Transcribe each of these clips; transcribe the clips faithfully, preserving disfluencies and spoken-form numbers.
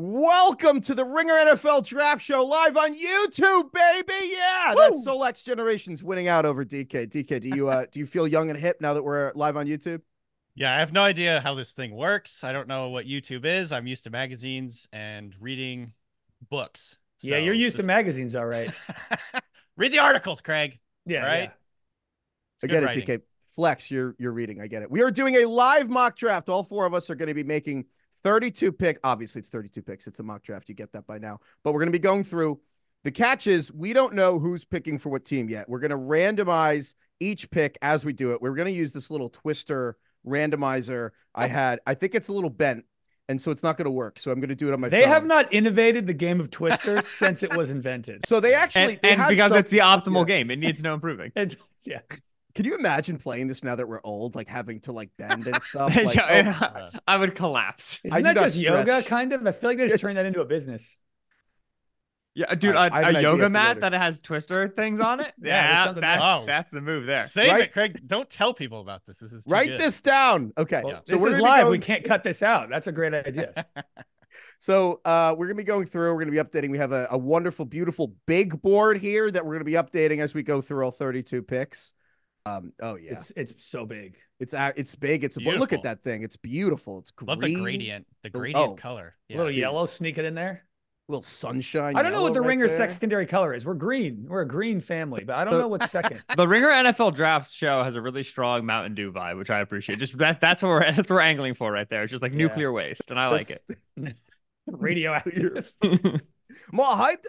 Welcome to the Ringer N F L Draft Show live on YouTube, baby. Yeah, woo! That's Solak's generation's winning out over D K. D K, do you uh, do you feel young and hip now that we're live on YouTube? Yeah, I have no idea how this thing works. I don't know what YouTube is. I'm used to magazines and reading books. So yeah, you're used just... to magazines, all right. Read the articles, Craig. Yeah, right. Yeah. I get it, writing. D K. Flex, you're you're reading. I get it. We are doing a live mock draft. All four of us are going to be making thirty-two pick. Obviously, it's thirty-two picks. It's a mock draft. You get that by now. But we're going to be going through the catches. We don't know who's picking for what team yet. We're going to randomize each pick as we do it. We're going to use this little twister randomizer I had. I think it's a little bent, and so it's not going to work. So I'm going to do it on my phone. They have not innovated the game of twisters since it was invented. So they actually and, they and because some, it's the optimal yeah. game. It needs no improving. It's, yeah. Can you imagine playing this now that we're old, like having to like bend and stuff? Like, yeah, oh, I would collapse. Isn't I that just stretch. yoga kind of? I feel like they just it's... turned that into a business. Yeah, dude, I, a, I a yoga mat that has twister things on it. yeah, yeah that, oh. that's the move there. Save right? it, Craig. Don't tell people about this. This is too Write good. this down. Okay, well, so this we're is live. Go... We can't cut this out. That's a great idea. So uh, we're going to be going through. We're going to be updating. We have a, a wonderful, beautiful big board here that we're going to be updating as we go through all thirty-two picks. Um, oh yeah, it's, it's so big. It's it's big. It's a boy. Look at that thing. It's beautiful. It's green. Love the gradient. The gradient oh, color. Yeah. A little yellow sneaking in there. A little sunshine. I don't know what the right Ringer there. secondary color is. We're green. We're a green family, but I don't the, know what's second. The Ringer N F L Draft Show has a really strong Mountain Dew vibe, which I appreciate. Just that that's what we're that's what we're angling for right there. It's just like yeah. nuclear waste, and I like that's, it. Radioactive. I'm all hyped.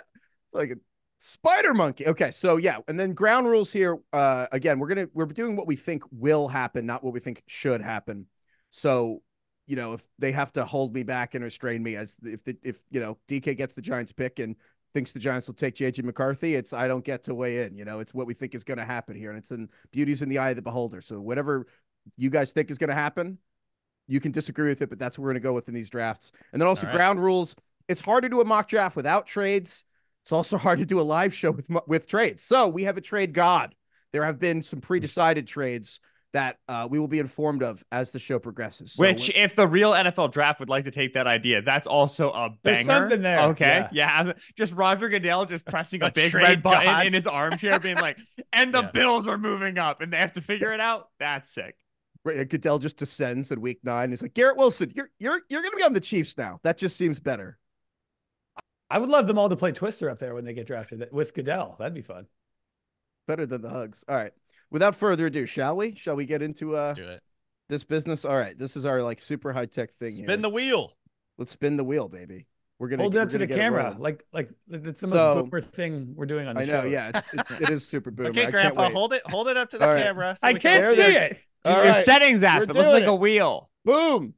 Like. Spider monkey. Okay, so yeah, and then ground rules here. Uh, again, we're gonna we're doing what we think will happen, not what we think should happen. So, you know, if they have to hold me back and restrain me, as if the, if you know D K gets the Giants pick and thinks the Giants will take J J McCarthy, it's I don't get to weigh in. You know, it's what we think is going to happen here, and it's in beauty's in the eye of the beholder. So whatever you guys think is going to happen, you can disagree with it, but that's what we're gonna go with in these drafts. And then also right. ground rules. It's hard to do a mock draft without trades. It's also hard to do a live show with with trades. So we have a trade god. There have been some pre-decided trades that uh, we will be informed of as the show progresses. So Which, if the real N F L draft would like to take that idea, that's also a banger. There's something there. Okay, yeah. yeah. Just Roger Goodell just pressing a, a big red button god. in his armchair being like, and the yeah. Bills are moving up, and they have to figure it out. That's sick. Right, Goodell just descends in week nine. He's like, Garrett Wilson, you're, you're, you're going to be on the Chiefs now. That just seems better. I would love them all to play Twister up there when they get drafted with Goodell. That'd be fun. Better than the hugs. All right. Without further ado, shall we? Shall we get into uh, Let's do it. this business? All right. This is our like super high tech thing. Spin here. the wheel. Let's spin the wheel, baby. We're gonna hold it up to the camera. Like, like it's the most so, boomer thing we're doing on the I know, show. Yeah, it's, it's it is super boomer. Okay, Grandpa, hold it, hold it up to the all camera. Right. So I can't can... see they're... it. Dude, right. Your settings app. We're it looks like it. a wheel. Boom.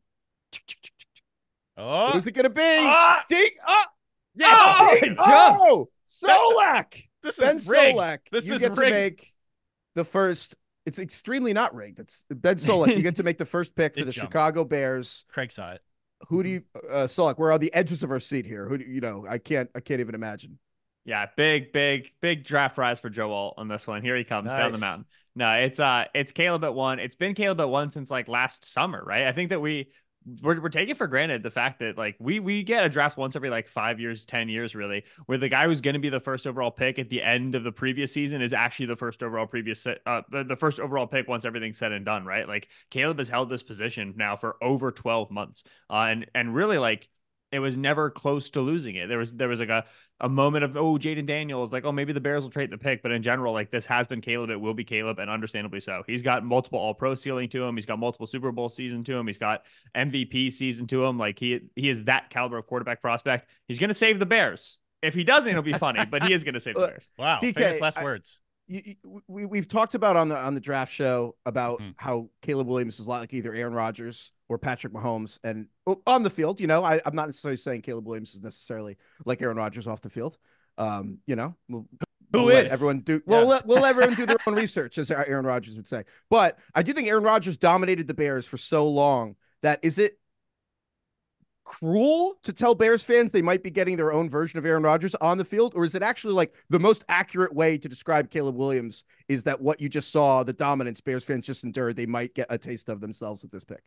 Oh. Who's it gonna be? Ah! D oh! Yeah, oh, oh, Solak. This ben is rigged. Solak, this you is get rigged. to make the first. It's extremely not rigged. It's Ben Solak. You get to make the first pick for the jumped. Chicago Bears. Craig saw it. Who do you, uh, Solak? We're on the edges of our seat here. Who do you know? I can't. I can't even imagine. Yeah, big, big, big draft rise for Joe Alt on this one. Here he comes nice. down the mountain. No, it's uh, it's Caleb at one. It's been Caleb at one since like last summer, right? I think that we. We're, we're taking for granted the fact that like we we get a draft once every like five years, ten years, really, where the guy who's going to be the first overall pick at the end of the previous season is actually the first overall previous uh, the first overall pick once everything's said and done, right? Like Caleb has held this position now for over twelve months, uh, and and really like. It was never close to losing it. There was there was like a, a moment of, oh, Jayden Daniels, like, oh, maybe the Bears will trade the pick. But in general, like this has been Caleb. It will be Caleb, and understandably so. He's got multiple all-pro ceiling to him. He's got multiple Super Bowl season to him. He's got M V P season to him. Like he he is that caliber of quarterback prospect. He's going to save the Bears. If he doesn't, it'll be funny, but he is going to save the Bears. Wow. D K, last I, words. You, you, we, we've talked about on the on the draft show about mm. how Caleb Williams is a lot like either Aaron Rodgers or Patrick Mahomes, and on the field, you know, I, I'm not necessarily saying Caleb Williams is necessarily like Aaron Rodgers off the field. Um, you know, we'll, who we'll is everyone do? We'll yeah. let we'll everyone do their own research, as Aaron Rodgers would say. But I do think Aaron Rodgers dominated the Bears for so long that is it cruel to tell Bears fans they might be getting their own version of Aaron Rodgers on the field, or is it actually like the most accurate way to describe Caleb Williams is that what you just saw, the dominance Bears fans just endured, they might get a taste of themselves with this pick.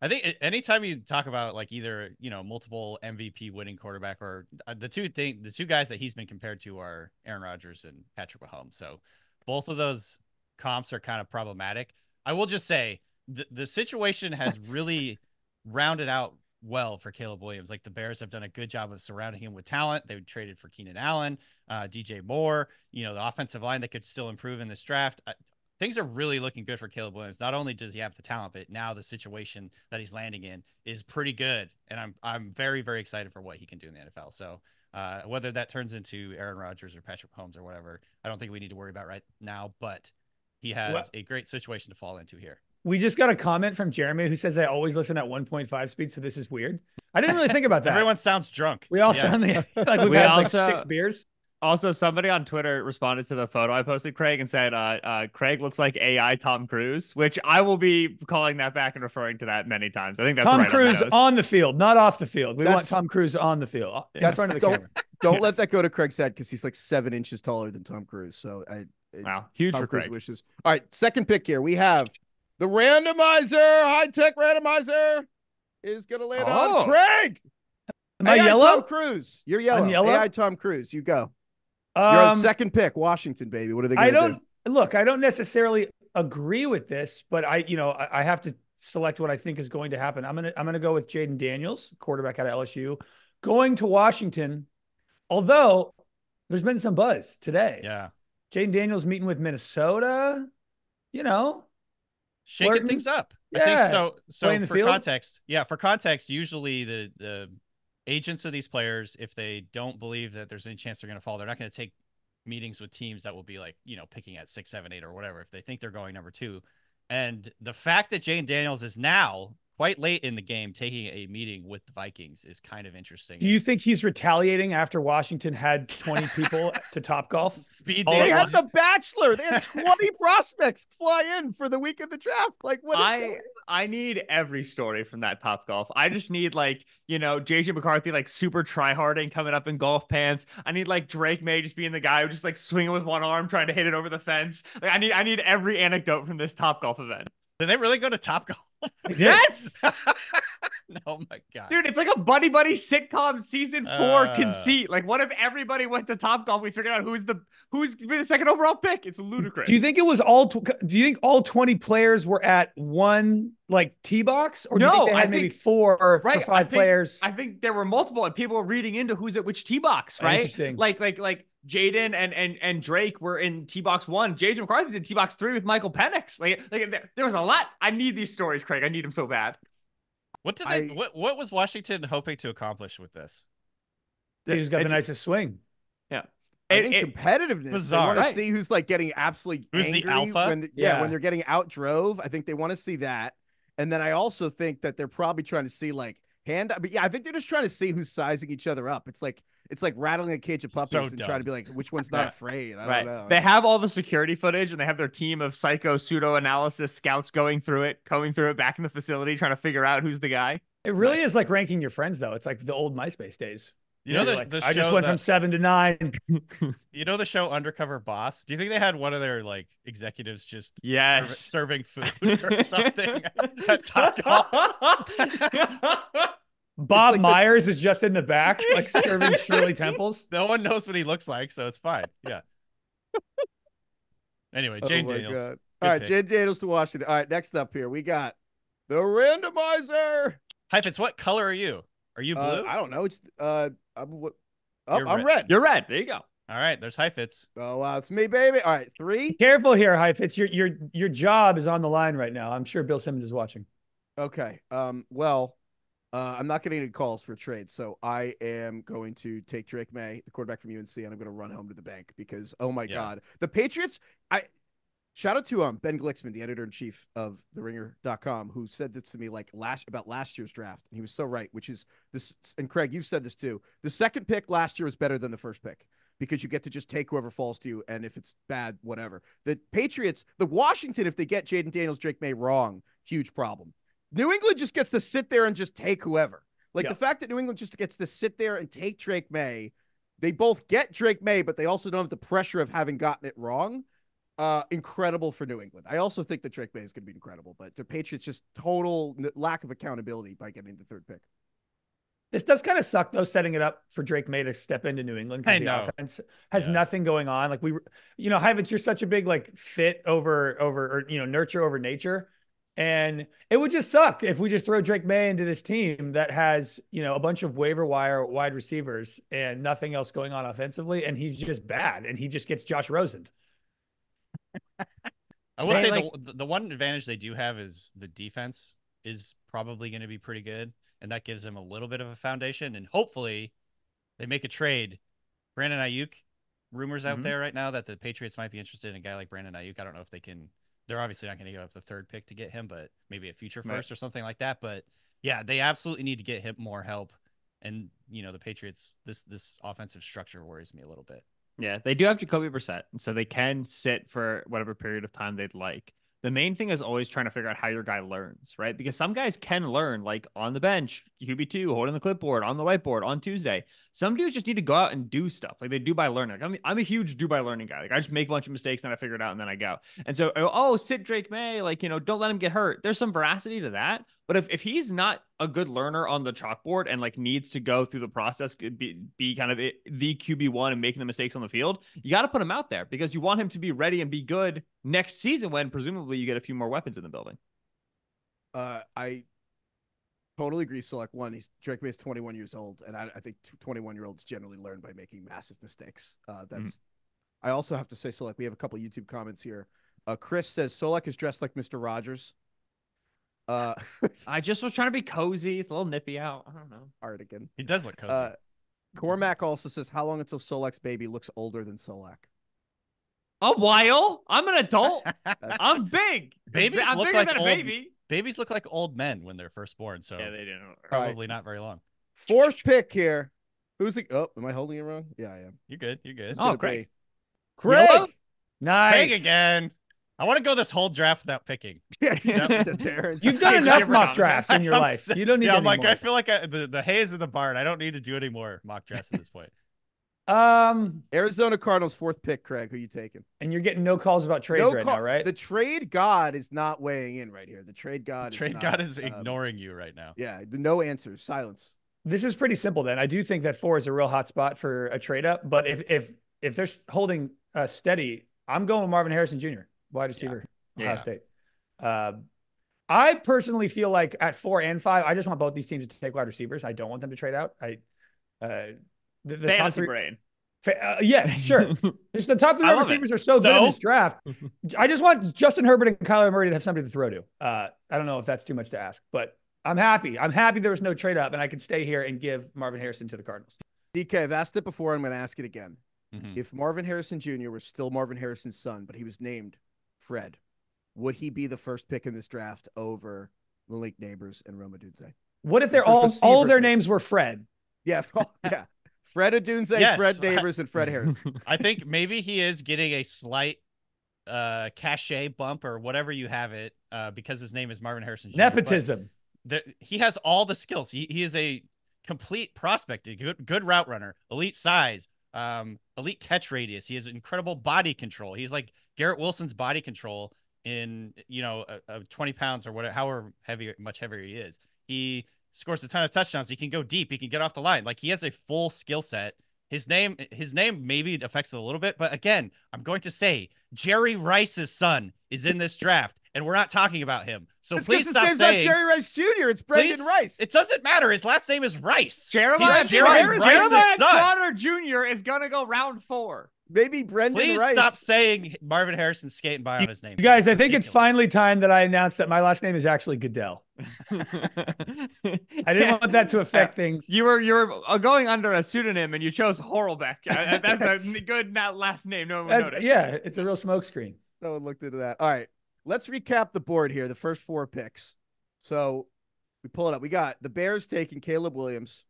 I think anytime you talk about like either, you know, multiple M V P winning quarterback or the two thing, the two guys that he's been compared to are Aaron Rodgers and Patrick Mahomes. So both of those comps are kind of problematic. I will just say the, the situation has really rounded out well for Caleb Williams. Like the Bears have done a good job of surrounding him with talent. They traded for Keenan Allen, uh, D J Moore, you know, the offensive line that could still improve in this draft. I, Things are really looking good for Caleb Williams. Not only does he have the talent, but now the situation that he's landing in is pretty good. And I'm I'm very, very excited for what he can do in the N F L. So uh, whether that turns into Aaron Rodgers or Patrick Mahomes or whatever, I don't think we need to worry about right now. But he has what? a great situation to fall into here. We just got a comment from Jeremy who says, I always listen at one point five speed, so this is weird. I didn't really think about that. Everyone sounds drunk. We all yeah. sound like we've we had also... like six beers. Also, somebody on Twitter responded to the photo I posted, Craig, and said, uh, uh, Craig looks like A I Tom Cruise, which I will be calling that back and referring to that many times. I think that's Tom right Cruise on, on the field, not off the field. We that's, want Tom Cruise on the field, in front of the don't, camera. Don't let that go to Craig's head because he's like seven inches taller than Tom Cruise. So, I, I, wow, huge Tom for Craig. Cruise wishes. All right, second pick here. We have the randomizer, high-tech randomizer is going to land oh. on Craig. Am I A I yellow? Tom Cruise. You're yellow. I'm yellow? A I Tom Cruise. You go. You're on second pick, Washington, baby. What are they going to do? Look, I don't necessarily agree with this, but I, you know, I, I have to select what I think is going to happen. I'm going to, I'm going to go with Jayden Daniels, quarterback out of L S U, going to Washington. Although there's been some buzz today. Yeah. Jayden Daniels meeting with Minnesota, you know, shaking flirting. things up. Yeah. I think so. So for context, yeah, for context, usually the, the, agents of these players, if they don't believe that there's any chance they're going to fall, they're not going to take meetings with teams that will be like, you know, picking at six, seven, eight or whatever, if they think they're going number two. And the fact that Jayden Daniels is now quite late in the game taking a meeting with the Vikings is kind of interesting. Do you think he's retaliating after Washington had twenty people to Topgolf? Speed they had the Bachelor. They had twenty prospects fly in for the week of the draft. Like, what is I, going on? I need every story from that Topgolf. I just need, like, you know, J J McCarthy, like, super tryharding, coming up in golf pants. I need, like, Drake May just being the guy who just, like, swinging with one arm, trying to hit it over the fence. Like, I need, I need every anecdote from this Topgolf event. Did they really go to Topgolf? Yes. Oh my god, dude, it's like a buddy buddy sitcom season four uh, conceit. Like, what if everybody went to Topgolf? We figured out who's the who's gonna be the second overall pick. It's ludicrous. Do you think it was all? Do you think all twenty players were at one like tee box, or do no, you think they had think, maybe four or right, five I think, players? I think there were multiple, and people were reading into who's at which tee box. Right? Interesting. Like like like. Jayden and and and Drake were in T box one. J J McCarthy's in T box three with Michael Penix. Like, like there was a lot. I need these stories, Craig. I need them so bad. What did I, they, what what was Washington hoping to accomplish with this? He's got it, the nicest it, swing. Yeah, I it, think it, competitiveness. Bizarre. They want right. to see who's like getting absolutely who's angry the alpha. When the, yeah, yeah, when they're getting out drove. I think they want to see that, and then I also think that they're probably trying to see like hand. But yeah, I think they're just trying to see who's sizing each other up. It's like. It's like rattling a cage of puppies so and trying to be like, which one's not afraid? I right. don't know. They have all the security footage and they have their team of psycho pseudo analysis scouts going through it, combing through it back in the facility, trying to figure out who's the guy. It really right. is like ranking your friends, though. It's like the old MySpace days. You know, the, like, the show I just went that, from seven to nine. You know the show Undercover Boss? Do you think they had one of their like executives just yes. serv serving food or something? At Topgolf? Bob like Myers the... is just in the back, like serving Shirley Temples. No one knows what he looks like, so it's fine. Yeah. Anyway, Jayden oh Daniels. All right, Jayden Daniels to Washington. All right, next up here, we got the randomizer. Heifetz, what color are you? Are you blue? Uh, I don't know. It's uh, I'm what? Oh, I'm red. red. You're red. There you go. All right, there's Heifetz. Oh wow, it's me, baby. All right, three. Be careful here, Heifetz. Your your your job is on the line right now. I'm sure Bill Simmons is watching. Okay. Um. Well. Uh, I'm not getting any calls for trade, so I am going to take Drake May, the quarterback from U N C, and I'm going to run home to the bank because, oh, my yeah. God. The Patriots, I shout out to um, Ben Glicksman, the editor-in-chief of the ringer dot com, who said this to me like last about last year's draft, and he was so right, which is this. And, Craig, you've said this too. The second pick last year was better than the first pick because you get to just take whoever falls to you, and if it's bad, whatever. The Patriots, the Washington, if they get Jayden Daniels, Drake May wrong, huge problem. New England just gets to sit there and just take whoever. Like yeah. the fact that New England just gets to sit there and take Drake May, they both get Drake May, but they also don't have the pressure of having gotten it wrong. Uh, incredible for New England. I also think that Drake May is going to be incredible, but the Patriots just total lack of accountability by getting the third pick. This does kind of suck, though, setting it up for Drake May to step into New England because the offense has yeah. nothing going on. Like we, you know, Heifetz, you're such a big like fit over over or you know nurture over nature, and it would just suck if we just throw Drake May into this team that has you know a bunch of waiver wire wide receivers and nothing else going on offensively, and he's just bad, and he just gets Josh Rosen. I will they, say like, the the one advantage they do have is the defense is probably going to be pretty good. And that gives them a little bit of a foundation. And hopefully they make a trade. Brandon Ayuk, rumors mm-hmm. out there right now that the Patriots might be interested in a guy like Brandon Ayuk. I don't know if they can. They're obviously not going to give up the third pick to get him, but maybe a future first right. or something like that. But, yeah, they absolutely need to get him more help. And, you know, the Patriots, this this offensive structure worries me a little bit. Yeah, they do have Jacoby Brissett, so they can sit for whatever period of time they'd like. The main thing is always trying to figure out how your guy learns, right? Because some guys can learn, like on the bench, Q B two, holding the clipboard, on the whiteboard, on Tuesday. Some dudes just need to go out and do stuff. Like they do by learning. Like, I'm, I'm a huge do by learning guy. Like I just make a bunch of mistakes and I figure it out and then I go. And so, oh, sit Drake May. Like, you know, don't let him get hurt. There's some veracity to that. But if, if he's not a good learner on the chalkboard and like needs to go through the process, be, be kind of the Q B one and making the mistakes on the field, you got to put him out there because you want him to be ready and be good next season when presumably you get a few more weapons in the building. Uh, I totally agree. Select one, he's Drake May is twenty-one years old. And I, I think twenty-one year olds generally learn by making massive mistakes. Uh, that's, mm-hmm. I also have to say, Select, we have a couple YouTube comments here. Uh, Chris says Solak is dressed like Mister Rogers. Uh, I just was trying to be cozy. It's a little nippy out. I don't know. Artigan. He does look cozy. Uh, Cormac also says, how long until Solak's baby looks older than Solak? A while. I'm an adult. I'm big. Babies I'm look bigger like than old, a baby. Babies look like old men when they're first born. So yeah, they do. Probably right. not very long. Fourth pick here. Who's the? Oh, am I holding it wrong? Yeah, I am. You're good. You're good. It's oh, Craig. Craig. Craig. Nice. Craig again. I want to go this whole draft without picking. Yeah, you know? Sit there and you've done enough mock drafts in your I'm life. You don't need. Yeah, I'm like, more. I feel like I, the the hay is in the barn. I don't need to do any more mock drafts at this point. Um, Arizona Cardinals fourth pick, Craig. Who you taking? And you're getting no calls about trades no right call now, right? The trade god is not weighing in right here. The trade god. The trade is not, god is um, ignoring you right now. Yeah, no answers, silence. This is pretty simple. Then I do think that four is a real hot spot for a trade up. But if if if they're holding uh, steady, I'm going with Marvin Harrison Junior Wide receiver, yeah. Ohio yeah. State. Uh, I personally feel like at four and five, I just want both these teams to take wide receivers. I don't want them to trade out. I, uh, the, the top three brain. Fa uh, yeah, sure. Just the top three receivers it. are so, so good in this draft. I just want Justin Herbert and Kyler Murray to have somebody to throw to. Uh, I don't know if that's too much to ask, but I'm happy. I'm happy there was no trade up, and I can stay here and give Marvin Harrison to the Cardinals. D K, I've asked it before. I'm going to ask it again. Mm-hmm. If Marvin Harrison Junior was still Marvin Harrison's son, but he was named Fred, would he be the first pick in this draft over Malik Nabers and Rome Odunze? What if they're the all all of their names were Fred? Yeah, yeah. Fred Odunze, yes. Fred Nabers, and Fred Harris. I think maybe he is getting a slight uh, cachet bump or whatever you have it uh, because his name is Marvin Harrison Junior Nepotism. The, he has all the skills. He, he is a complete prospect, a good, good route runner, elite size, um elite catch radius. He has incredible body control. He's like Garrett Wilson's body control in you know a, a twenty pounds or whatever, however heavy much heavier he is. He scores a ton of touchdowns. He can go deep. He can get off the line. Like he has a full skill set. His name his name maybe affects it a little bit, but again, I'm going to say Jerry Rice's son is in this draft and we're not talking about him. So it's please stop saying not Jerry Rice Junior It's Brendan please, Rice. It doesn't matter. His last name is Rice. Jeremiah Jerry Rice Trotter Junior is going to go round four. Maybe Brendan please Rice. Please stop saying Marvin Harrison skating by on his name. You guys, it's I think ridiculous. It's finally time that I announced that my last name is actually Goodell. I didn't yeah. want that to affect yeah. things. You were you were going under a pseudonym and you chose Horlbeck. That's, that's a good not last name. No one would notice. Yeah, it's a real smokescreen. No one looked into that. All right. Let's recap the board here, the first four picks. So we pull it up. We got the Bears taking Caleb Williams,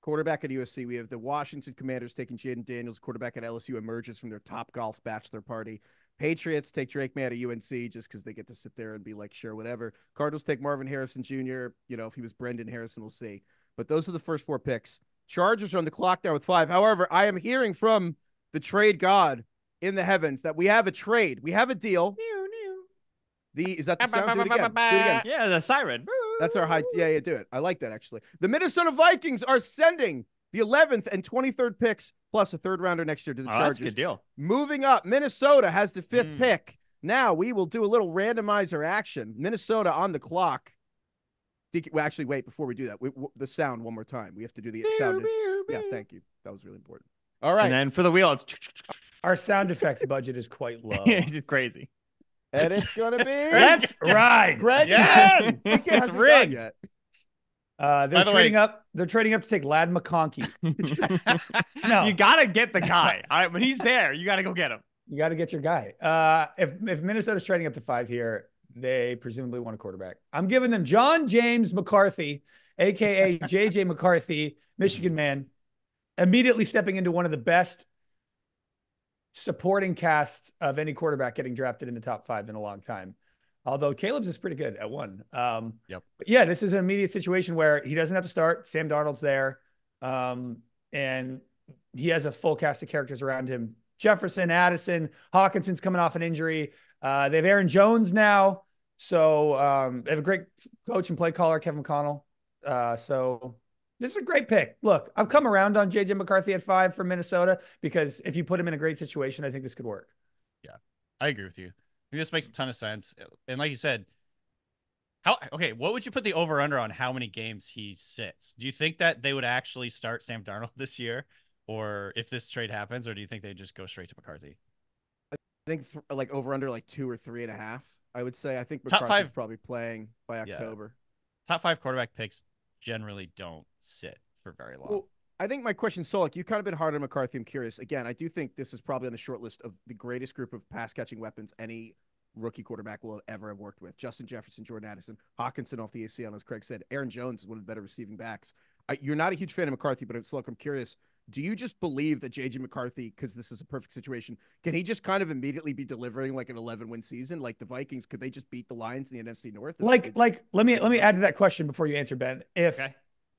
quarterback at U S C. We have the Washington Commanders taking Jayden Daniels, quarterback at L S U, emerges from their Top Golf bachelor party. Patriots take Drake May at U N C just because they get to sit there and be like, sure, whatever. Cardinals take Marvin Harrison Junior You know, if he was Brendan Harrison, we'll see. But those are the first four picks. Chargers are on the clock now with five. However, I am hearing from the trade god, in the heavens that we have a trade. We have a deal. The is that the sound? Do it again. Do it again. Yeah, the siren. That's our high. Yeah, yeah, do it. I like that, actually. The Minnesota Vikings are sending the eleventh and twenty-third picks plus a third rounder next year to the oh, Chargers. That's a good deal. Moving up, Minnesota has the fifth mm. pick. Now we will do a little randomizer action. Minnesota on the clock. D K, well, actually, wait, before we do that, we, w the sound one more time. We have to do the sound. Yeah, thank you. That was really important. All right. And then for the wheel, it's... Our sound effects budget is quite low. It's crazy. And it's, it's going to be... That's right. Greg. Yeah. It's rigged. Yet. Uh, they're the trading way, up. They're trading up to take Ladd McConkey. No, you got to get the guy. All right, when he's there, you got to go get him. You got to get your guy. Uh, if if Minnesota's trading up to five here, they presumably want a quarterback. I'm giving them John James McCarthy, a k a. J J McCarthy, Michigan man, immediately stepping into one of the best supporting casts of any quarterback getting drafted in the top five in a long time. Although Caleb's is pretty good at one. Um, yep. But yeah, this is an immediate situation where he doesn't have to start. Sam Darnold's there. Um, and he has a full cast of characters around him. Jefferson, Addison, Hawkinson's coming off an injury. Uh, they have Aaron Jones now. So um, they have a great coach and play caller, Kevin Connell. Uh, so this is a great pick. Look, I've come around on J J McCarthy at five for Minnesota because if you put him in a great situation, I think this could work. Yeah, I agree with you. This makes a ton of sense. And like you said, how okay, what would you put the over-under on how many games he sits? Do you think that they would actually start Sam Darnold this year or if this trade happens, or do you think they just go straight to McCarthy? I think like over-under like two or three and a half, I would say. I think McCarthy's probably playing by October. Yeah. Top five quarterback picks generally don't sit for very long. Well, I think my question, Solak, you've kind of been hard on McCarthy. I'm curious. Again, I do think this is probably on the short list of the greatest group of pass-catching weapons any rookie quarterback will ever have worked with. Justin Jefferson, Jordan Addison, Hawkinson off the A C L, as Craig said. Aaron Jones is one of the better receiving backs. I, you're not a huge fan of McCarthy, but Solak, I'm curious. Do you just believe that J J McCarthy, because this is a perfect situation, can he just kind of immediately be delivering like an eleven-win season? Like the Vikings, could they just beat the Lions in the N F C North? Is like, like let me let me add to that question before you answer, Ben. If okay.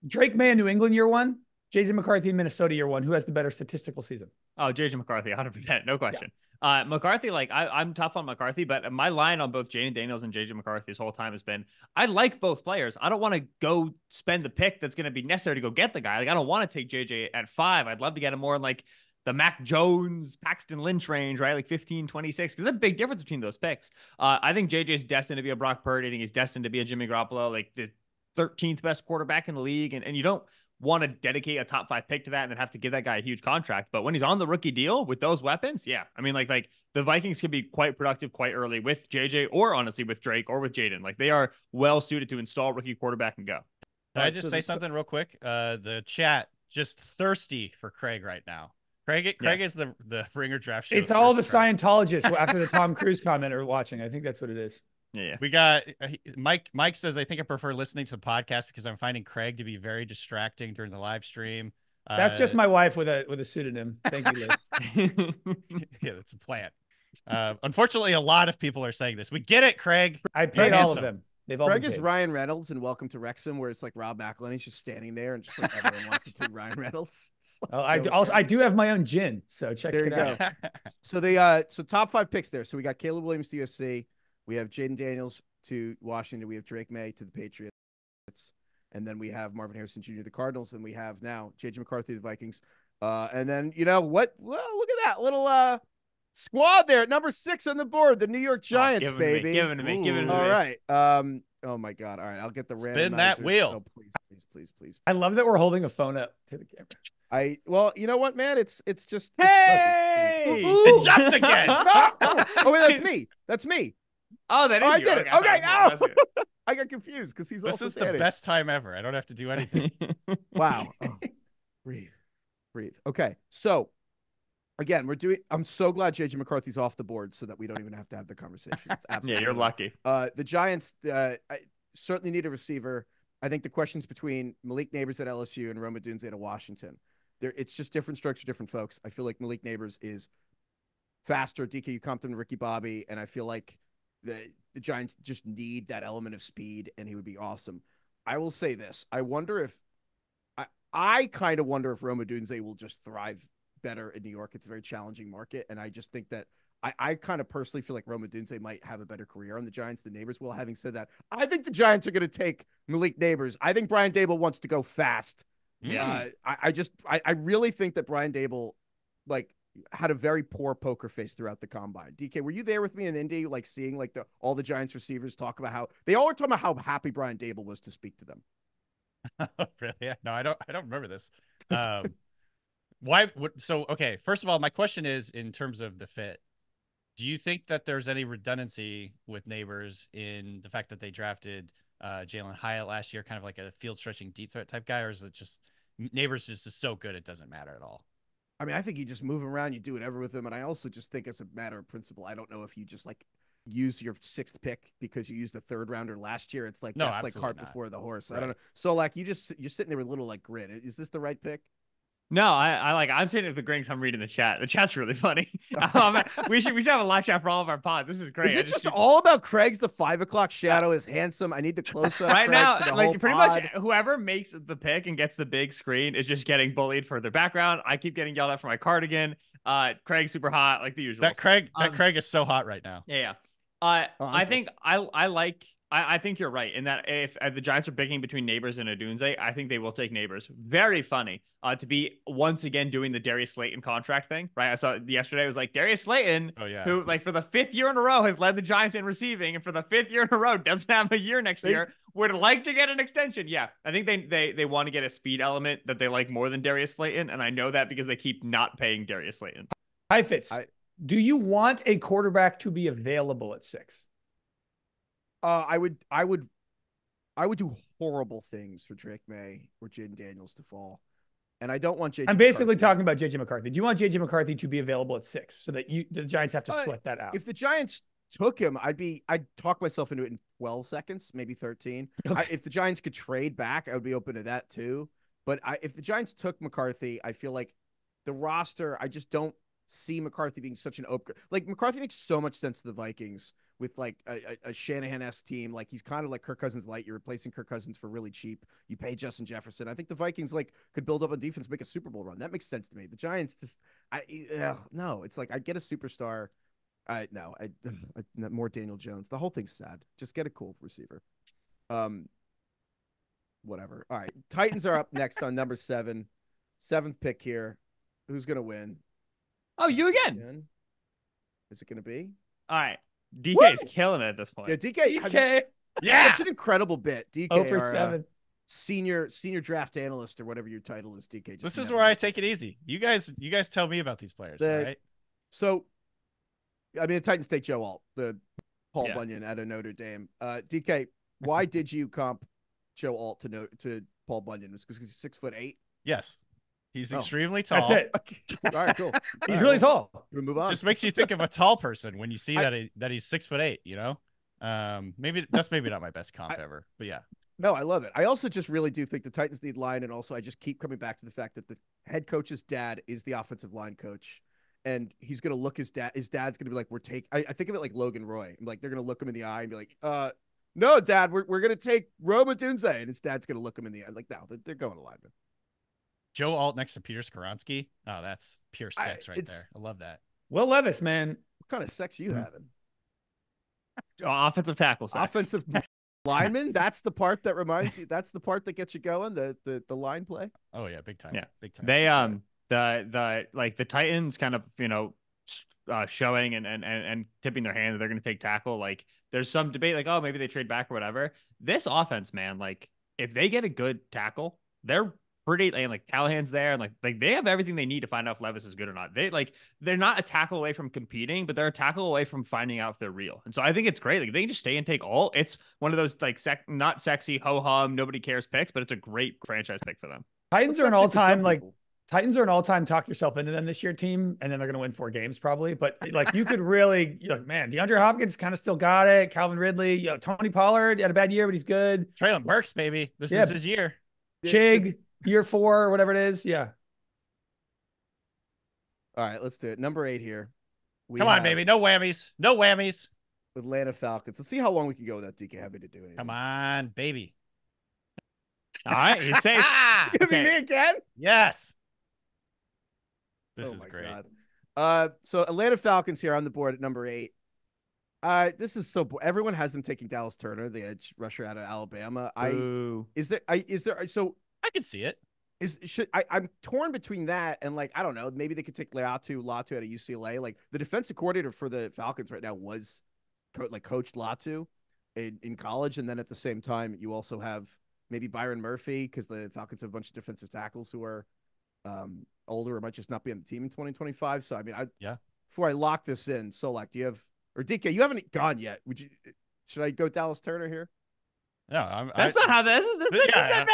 Drake May in New England year one, J J McCarthy in Minnesota year one, who has the better statistical season? Oh, J J McCarthy, one hundred percent, no question. Yeah. Uh, McCarthy, like I, I'm tough on McCarthy, but my line on both Jayden Daniels and J J McCarthy this whole time has been, I like both players. I don't want to go spend the pick that's going to be necessary to go get the guy. Like I don't want to take J J at five. I'd love to get him more in like the Mac Jones, Paxton Lynch range, right? Like fifteen, twenty-six, because there's a big difference between those picks. Uh, I think J J's destined to be a Brock Purdy. I think he's destined to be a Jimmy Garoppolo, like the thirteenth best quarterback in the league. And, and you don't want to dedicate a top five pick to that and then have to give that guy a huge contract. But when he's on the rookie deal with those weapons, yeah. I mean, like, like the Vikings can be quite productive quite early with J J or honestly with Drake or with Jayden. Like they are well suited to install rookie quarterback and go. Can I just say something real quick? Uh, the chat just thirsty for Craig right now. Craig, Craig yeah. is the, the Ringer draft show. It's all the track. Scientologists after the Tom Cruise comment are watching. I think that's what it is. Yeah, we got uh, Mike. Mike says, I think I prefer listening to the podcast because I'm finding Craig to be very distracting during the live stream. Uh, that's just my wife with a with a pseudonym. Thank you, Liz. Yeah, that's a plant. Uh, unfortunately, a lot of people are saying this. We get it, Craig. I paid all of them. They've all Craig is Ryan Reynolds and Welcome to Wrexham, where it's like Rob McElhenney. He's just standing there and just like everyone wants to do Ryan Reynolds. Like, oh, I no do, also I do have my own gin, so check there it you out. Go. So they uh so top five picks there. So we got Caleb Williams to U S C. We have Jayden Daniels to Washington. We have Drake May to the Patriots. And then we have Marvin Harrison Junior to the Cardinals. And we have now J J McCarthy to the Vikings. Uh, and then, you know, what? Well, look at that little uh, squad there at number six on the board. The New York Giants, oh, give baby. Me, give it to me. Give it to me. All right. Um, oh, my God. All right. I'll get the random. Spin randomizer. That wheel. Oh, please, please, please, please. I love that we're holding a phone up to the camera. I well, you know what, man? It's it's just. Hey! It's, ooh, ooh. It jumped again. Oh, oh, wait, that's me. That's me. Oh, that is oh, I did it. I okay, oh. I got confused because he's. This also is the standing. Best time ever. I don't have to do anything. Wow. Oh. Breathe, breathe. Okay, so again, we're doing. I'm so glad J J McCarthy's off the board so that we don't even have to have the conversation. It's absolutely. Yeah, you're lucky. Uh, the Giants uh, I certainly need a receiver. I think the questions between Malik Nabers at L S U and Rome Odunze at Washington, there it's just different structure, different folks. I feel like Malik Nabers is faster. D K Compton, Ricky Bobby, and I feel like. The, the Giants just need that element of speed, and he would be awesome. I will say this. I wonder if I, – I kind of wonder if Rome Odunze will just thrive better in New York. It's a very challenging market. And I just think that I, I kind of personally feel like Rome Odunze might have a better career on the Giants than Nabers will. Having said that, I think the Giants are going to take Malik Nabers. I think Brian Daboll wants to go fast. Yeah. Uh, I, I just, I, I really think that Brian Daboll, like, had a very poor poker face throughout the combine. D K, were you there with me in Indy, like seeing like the, all the Giants receivers talk about how they all were talking about how happy Brian Daboll was to speak to them? Really? No, I don't, I don't remember this. Um, why? What, so, okay. First of all, my question is in terms of the fit. Do you think that there's any redundancy with Nabers in the fact that they drafted uh, Jalen Hyatt last year, kind of like a field-stretching deep threat type guy, or is it just Nabers just is so good it doesn't matter at all? I mean, I think you just move him around, you do whatever with him, and I also just think it's a matter of principle. I don't know if you just like use your sixth pick because you used the third rounder last year. It's like no, that's like cart not. before the horse. Right. I don't know. So like you just you're sitting there with a little like grin. Is this the right pick? No, I, I like I'm sitting at the Grings. I'm reading the chat. The chat's really funny. um, we should we should have a live chat for all of our pods. This is great. Is it just, just all about Craig's? The five o'clock shadow is handsome. I need the close up right now. Like pretty pod. much whoever makes the pick and gets the big screen is just getting bullied for their background. I keep getting yelled at for my cardigan. Uh, Craig's super hot, like the usual. That Craig, um, that Craig is so hot right now. Yeah, yeah. Uh, Honestly. I think I I like. I, I think you're right in that if, if the Giants are picking between Nabers and Odunze, I think they will take Nabers. Very funny uh, to be once again doing the Darius Slayton contract thing, right? I saw yesterday it was like Darius Slayton, oh, yeah. who like for the fifth year in a row has led the Giants in receiving, and for the fifth year in a row doesn't have a year next they, year. Would like to get an extension. Yeah, I think they they they want to get a speed element that they like more than Darius Slayton, and I know that because they keep not paying Darius Slayton. Hi, Fitz. I, do you want a quarterback to be available at six? Uh, I would, I would, I would do horrible things for Drake May or Jayden Daniels to fall, and I don't want J J. I'm basically McCarthy. talking about J J McCarthy. Do you want J J McCarthy to be available at six so that you the Giants have to uh, sweat that out? If the Giants took him, I'd be, I'd talk myself into it in twelve seconds, maybe thirteen. Okay. I, if the Giants could trade back, I would be open to that too. But I, if the Giants took McCarthy, I feel like the roster, I just don't see McCarthy being such an open. Like McCarthy makes so much sense to the Vikings. With like a, a Shanahan-esque team, like he's kind of like Kirk Cousins light. You're replacing Kirk Cousins for really cheap. You pay Justin Jefferson. I think the Vikings like could build up on defense, make a Super Bowl run. That makes sense to me. The Giants just, I ugh, no, it's like I get a superstar. I no, I, I more Daniel Jones. The whole thing's sad. Just get a cool receiver. Um, whatever. All right, Titans are up next on number seven, seventh pick here. Who's gonna win? Oh, you again? Is it gonna be? All right. D K Woo! Is killing it at this point. Yeah, D K. D K. Yeah, it's an incredible bit. D K, our, seven. Uh, senior senior draft analyst or whatever your title is. D K. Just this is where it. I take it easy. You guys, you guys tell me about these players, the, all right? So, I mean, the Titans take Joe Alt, the Paul yeah. Bunyan out of Notre Dame. Uh, D K, why did you comp Joe Alt to no, to Paul Bunyan? Because he's six foot eight. Yes. He's oh, extremely tall. That's it. Okay. All right, cool. He's right. really tall. We move on. Just makes you think of a tall person when you see I, that he, that he's six foot eight. You know, um, maybe that's maybe not my best comp I, ever, but yeah. No, I love it. I also just really do think the Titans need line, and also I just keep coming back to the fact that the head coach's dad is the offensive line coach, and he's gonna look his dad. His dad's gonna be like, "We're take." I, I think of it like Logan Roy. I'm like, they're gonna look him in the eye and be like, "Uh, no, Dad, we're we're gonna take Rome Odunze," and his dad's gonna look him in the eye. I'm like, no, they're, they're going to lineman. Joe Alt next to Peter Skoronski. Oh, that's pure sex I, right there. I love that. Will Levis, man. What kind of sex are you having? Oh, offensive tackle sex. Offensive lineman? That's the part that reminds you. That's the part that gets you going, the the the line play. Oh, yeah, big time. Yeah, big time. They um the the like the Titans kind of, you know, uh showing and and and tipping their hand that they're going to take tackle. Like there's some debate like, oh, maybe they trade back or whatever. This offense, man, like if they get a good tackle, they're pretty, and like Callahan's there, and like like they have everything they need to find out if Levis is good or not. They like they're not a tackle away from competing, but they're a tackle away from finding out if they're real. And so I think it's great. Like they can just stay and take all. It's one of those like sec not sexy ho hum nobody cares picks, but it's a great franchise pick for them. Titans What's are an all time like Titans are an all time talk yourself into them this year team, and then they're gonna win four games probably. But like you could really like man, DeAndre Hopkins kind of still got it. Calvin Ridley, you know, Tony Pollard had a bad year, but he's good. Traylon Burks, baby, this yeah. is his year. Chig. Year four or whatever it is. Yeah. All right, let's do it. Number eight here. We Come on, baby. No whammies. No whammies. Atlanta Falcons. Let's see how long we can go without D K having to do anything. Come on, baby. All right, you're safe. It's going to okay. be me again? Yes. This oh is great. God. Uh, so Atlanta Falcons here on the board at number eight. Uh, this is so bo- everyone has them taking Dallas Turner, the edge rusher out of Alabama. I Ooh. is there I is there so I can see it. Is should I I'm torn between that and like I don't know, maybe they could take Leatu Latu out of U C L A. Like the defensive coordinator for the Falcons right now was co- like coached Latu in, in college, and then at the same time you also have maybe Byron Murphy, because the Falcons have a bunch of defensive tackles who are um, older or might just not be on the team in twenty twenty-five. So I mean I yeah before I lock this in, Solak, do you have Or D K, you haven't gone yet. Would you? Should I go Dallas Turner here? No, I'm, that's I, not how this is. This yeah, I'm,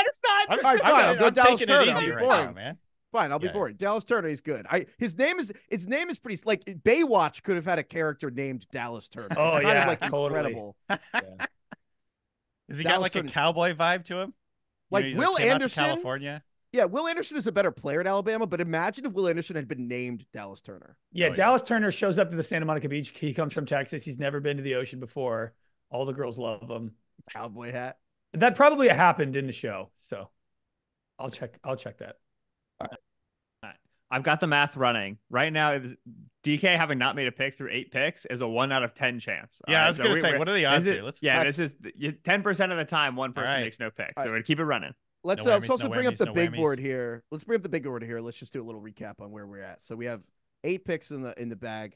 I'm, I'm, fine. I'll go I'm Dallas Turner. It easy I'll be right now, man. Fine, I'll yeah, be boring. Yeah. Dallas Turner is good. I his name is his name is pretty like Baywatch could have had a character named Dallas Turner. It's oh yeah, like totally. Incredible. yeah. Is he Dallas got like Turner. A cowboy vibe to him? Like, you know, like Will Anderson, California. Yeah, Will Anderson is a better player at Alabama, but imagine if Will Anderson had been named Dallas Turner. Yeah, oh, Dallas yeah. Turner shows up to the Santa Monica Beach. He comes from Texas. He's never been to the ocean before. All the girls love him. Cowboy hat. That probably happened in the show, so I'll check. I'll check that. All right. All right. I've got the math running right now. D K having not made a pick through eight picks is a one out of ten chance. Yeah, right, I was so gonna we, say, what are the odds it, here? Let's yeah, back. This is ten percent of the time one person right. makes no pick, so right. we're gonna keep it running. Let's, no uh, whammies, let's also no bring whammies, up the no big whammies. board here. Let's bring up the big board here. Let's just do a little recap on where we're at. So we have eight picks in the in the bag.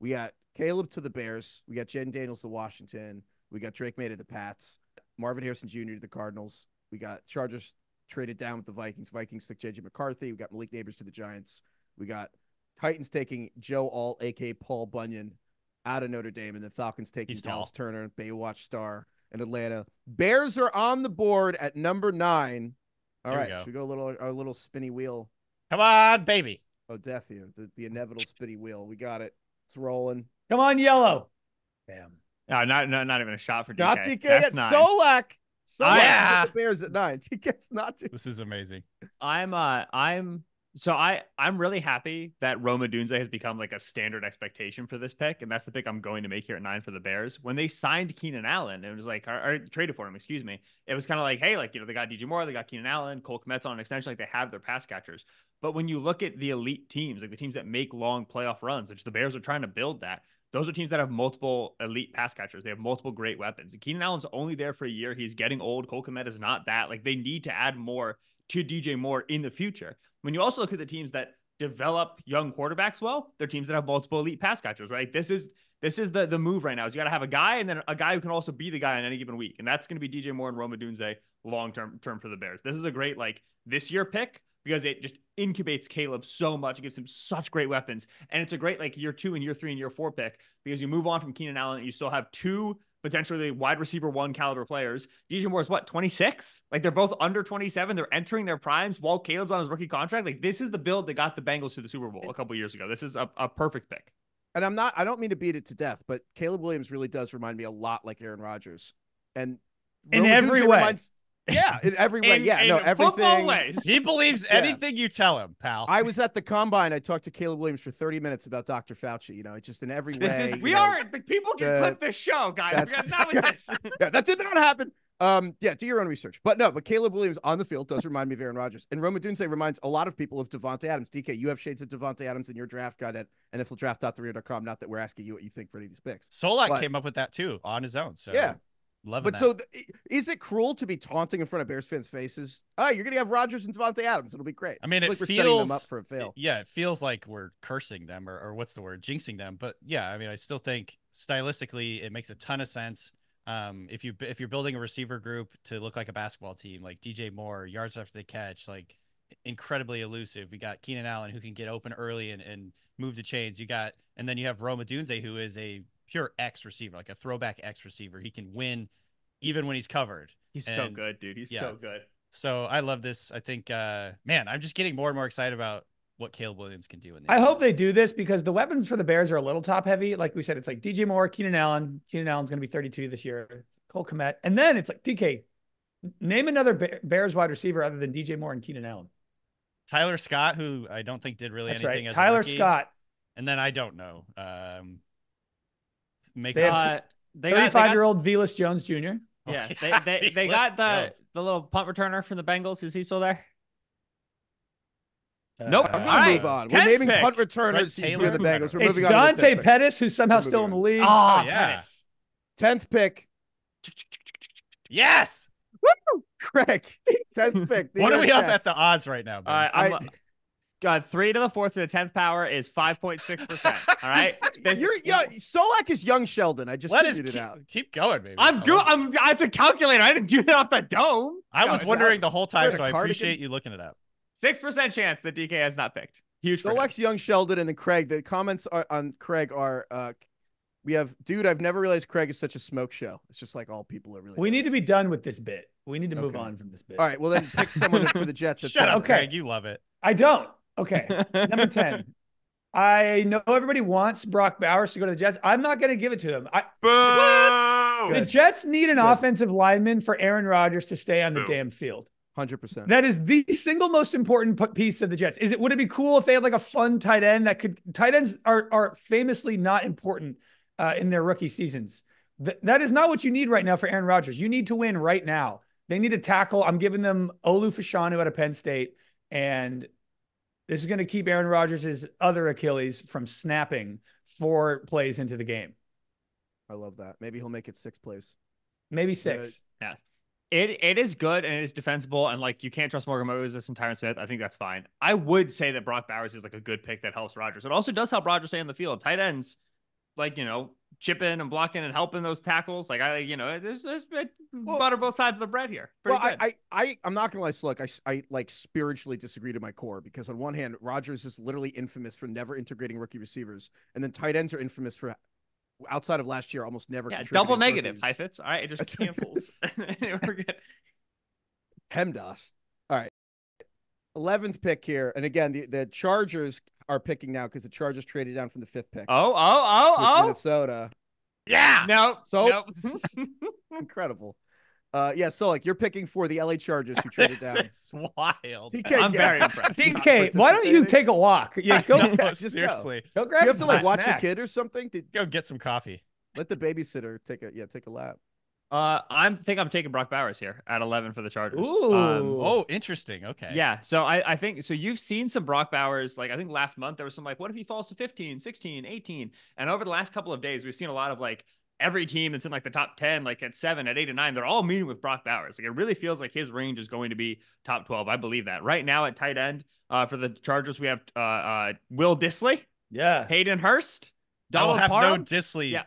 We got Caleb to the Bears. We got Jayden Daniels to Washington. We got Drake May to the Pats. Marvin Harrison Junior to the Cardinals. We got Chargers traded down with the Vikings. Vikings took J J McCarthy. We got Malik Nabers to the Giants. We got Titans taking Joe Alt, a k a. Paul Bunyan, out of Notre Dame. And the Falcons taking He's Dallas tall. Turner, Baywatch star. And Atlanta Bears are on the board at number nine. All there right, we should we go a little our little spinny wheel? Come on, baby. Oh, death here, the, the inevitable spinny wheel. We got it. It's rolling. Come on, yellow. Damn. No, not no, not even a shot for D K. Not D K. That's nine. Solak. Solak yeah. The Bears at nine. D K's not. D K. This is amazing. I'm uh I'm so I I'm really happy that Rome Odunze has become like a standard expectation for this pick, and that's the pick I'm going to make here at nine for the Bears. When they signed Keenan Allen, it was like, or, or traded for him, excuse me. It was kind of like, hey, like, you know, they got D J Moore, they got Keenan Allen, Cole Kmet's on an extension, like they have their pass catchers. But when you look at the elite teams, like the teams that make long playoff runs, which the Bears are trying to build that, those are teams that have multiple elite pass catchers. They have multiple great weapons. And Keenan Allen's only there for a year. He's getting old. Cole Kmet is not that. Like, they need to add more to D J Moore in the future. When you also look at the teams that develop young quarterbacks well, they're teams that have multiple elite pass catchers, right? This is this is the the move right now. Is you got to have a guy, and then a guy who can also be the guy on any given week, and that's going to be D J Moore and Rome Odunze long term term for the Bears. This is a great like this year pick because it just incubates Caleb so much. It gives him such great weapons, and it's a great like year two and year three and year four pick because you move on from Keenan Allen and you still have two potentially wide receiver one caliber players. D J Moore is what, twenty-six? Like, they're both under twenty-seven. They're entering their primes while Caleb's on his rookie contract. Like, this is the build that got the Bengals to the Super Bowl a couple years ago. This is a, a perfect pick. And I'm not, I don't mean to beat it to death, but Caleb Williams really does remind me a lot like Aaron Rodgers. And in Rome every Odunze way. Reminds, yeah, in every way. in, yeah, in no, everything. Ways. He believes anything yeah. you tell him, pal. I was at the Combine. I talked to Caleb Williams for thirty minutes about Doctor Fauci. You know, it's just in every this way. Is, we know, are, the people can the, clip this show, guys. That was this. Yeah, that did not happen. Um, yeah, do your own research. But no, but Caleb Williams on the field does remind me of Aaron Rodgers. And Rome Odunze reminds a lot of people of Devontae Adams. D K, you have shades of Devontae Adams in your draft guide at N F L draft dot three oh dot com. Not that we're asking you what you think for any of these picks. Solak but, came up with that too on his own. So yeah. Loving but that. So th- is it cruel to be taunting in front of Bears fans' faces? Oh, you're going to have Rodgers and Devontae Adams. It'll be great. I mean, it like feels we're setting them up for a fail. Yeah, it feels like we're cursing them or, or what's the word? Jinxing them. But yeah, I mean, I still think stylistically it makes a ton of sense. Um, if you if you're building a receiver group to look like a basketball team, like D J Moore, yards after the catch, like incredibly elusive. We got Keenan Allen who can get open early and, and move the chains. You got and then you have Rome Odunze who is a pure X receiver, like a throwback X receiver. He can win even when he's covered. He's and, so good, dude. He's yeah. so good. So I love this. I think, uh, man, I'm just getting more and more excited about what Caleb Williams can do. In the I end. Hope they do this because the weapons for the Bears are a little top heavy. Like we said, it's like D J Moore, Keenan Allen. Keenan Allen's going to be thirty-two this year. Cole Kmet. And then it's like, D K, name another Bears wide receiver other than D J Moore and Keenan Allen. Tyler Scott, who I don't think did really That's anything right. as Tyler a rookie. Scott. And then I don't know. Um, Make they have thirty-five-year-old uh, Velus Jones Junior. Yeah, they they, they got the, the little punt returner from the Bengals. Is he still there? Nope. Uh, We're going to move on. We're naming pick. punt returners for the Bengals. We're moving it's on. It's Dante Pettis, who's somehow still on. in the league. Oh, oh yeah. tenth pick. Yes. Woo! Craig, tenth pick. What are we up at the odds right now, man? All right, I'm I, God, three to the fourth to the tenth power is five point six percent. All right, you're young. Solak is young Sheldon. I just let us it keep, out. Keep going, baby. I'm good. I'm. It's a calculator. I didn't do that off the dome. I no, was wondering the whole time, so I appreciate you looking it up. Six percent chance that D K has not picked. Huge. Solak's young Sheldon, and then Craig. The comments are, on Craig are. Uh, We have, dude, I've never realized Craig is such a smoke show. It's just like all people are really. We nice. need to be done with this bit. We need to move okay. on from this bit. All right, well, then pick someone for the Jets. At Shut up, okay. Craig. You love it. I don't. Okay. Number ten. I know everybody wants Brock Bowers to go to the Jets. I'm not going to give it to them. I, Boo! The Jets need an Good. offensive lineman for Aaron Rodgers to stay on the Boo. damn field. one hundred percent. That is the single most important piece of the Jets. Is it? Would it be cool if they had like a fun tight end that could, tight ends are, are famously not important Uh, in their rookie seasons. Th that is not what you need right now for Aaron Rodgers. You need to win right now. They need to tackle. I'm giving them Olu-Fashanu out of Penn State, and this is going to keep Aaron Rodgers' other Achilles from snapping four plays into the game. I love that. Maybe he'll make it six plays. Maybe six. Yeah. It it is good and it is defensible, and like you can't trust Morgan Moses and Tyron Smith. I think that's fine. I would say that Brock Bowers is like a good pick that helps Rodgers. It also does help Rodgers stay on the field. Tight ends, like, you know, chipping and blocking and helping those tackles. Like, I, you know, there's, there's well, butter both sides of the bread here. Pretty well, good. I, I, I'm not going to lie, Sluck. I, I, like, spiritually disagree to my core because, on one hand, Rodgers is literally infamous for never integrating rookie receivers. And then tight ends are infamous for, outside of last year, almost never. Yeah, double negative, Heifetz. All right, it just cancels. We're good. PEMDAS. All right. eleventh pick here. And again, the, the Chargers are picking now because the Chargers traded down from the fifth pick. Oh, oh, oh, oh. Minnesota. Yeah. No. So nope. Incredible. Uh, yeah. So, like, you're picking for the L A Chargers who traded down. This is wild. D K, I'm yeah, very impressed. D K, why don't you take a walk? Yeah, go. No, yeah, seriously. Go. Go grab Do you have to, like, watch snack. your kid or something? Did... Go get some coffee. Let the babysitter take a, yeah, take a lap. Uh, I think I'm taking Brock Bowers here at eleven for the Chargers. Ooh. Um, oh, interesting. Okay. Yeah. So I, I think, so you've seen some Brock Bowers, like I think last month there was some like, what if he falls to fifteen, sixteen, eighteen? And over the last couple of days, we've seen a lot of like every team that's in like the top ten, like at seven, at eight and nine, they're all meeting with Brock Bowers. Like it really feels like his range is going to be top twelve. I believe that right now at tight end, uh, for the Chargers, we have, uh, uh, Will Dissly. Yeah. Hayden Hurst. Donald I have Parham. no Dissly. Yeah.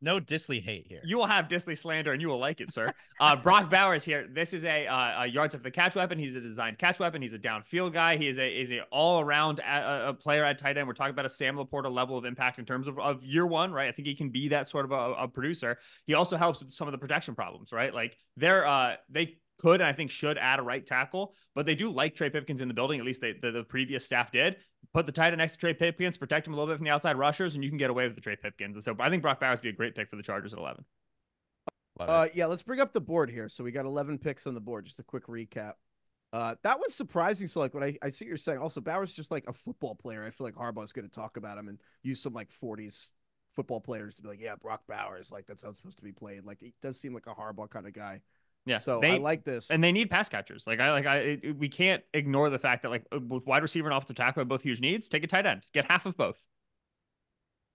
No Dissly hate here. You will have Dissly slander and you will like it, sir. Uh, Brock Bowers here. This is a, uh, a yards of the catch weapon. He's a designed catch weapon. He's a downfield guy. He is a is a all around a, a player at tight end. We're talking about a Sam Laporta level of impact in terms of, of year one, right? I think he can be that sort of a, a producer. He also helps with some of the protection problems, right? Like they're uh, they. could and I think should add a right tackle, but they do like Trey Pipkins in the building. At least they, the, the previous staff did. Put the tight end next to Trey Pipkins, protect him a little bit from the outside rushers, and you can get away with the Trey Pipkins. And so I think Brock Bowers would be a great pick for the Chargers at eleven. Uh, yeah, let's bring up the board here. So we got eleven picks on the board. Just a quick recap. Uh, that was surprising. So like what I, I see what you're saying. Also, Bowers just like a football player. I feel like Harbaugh is going to talk about him and use some like forties football players to be like, yeah, Brock Bowers, like that's how it's supposed to be played. Like it does seem like a Harbaugh kind of guy. Yeah, so they, I like this, and they need pass catchers. Like I, like I, it, we can't ignore the fact that like both wide receiver and offensive tackle are both huge needs. Take a tight end, get half of both.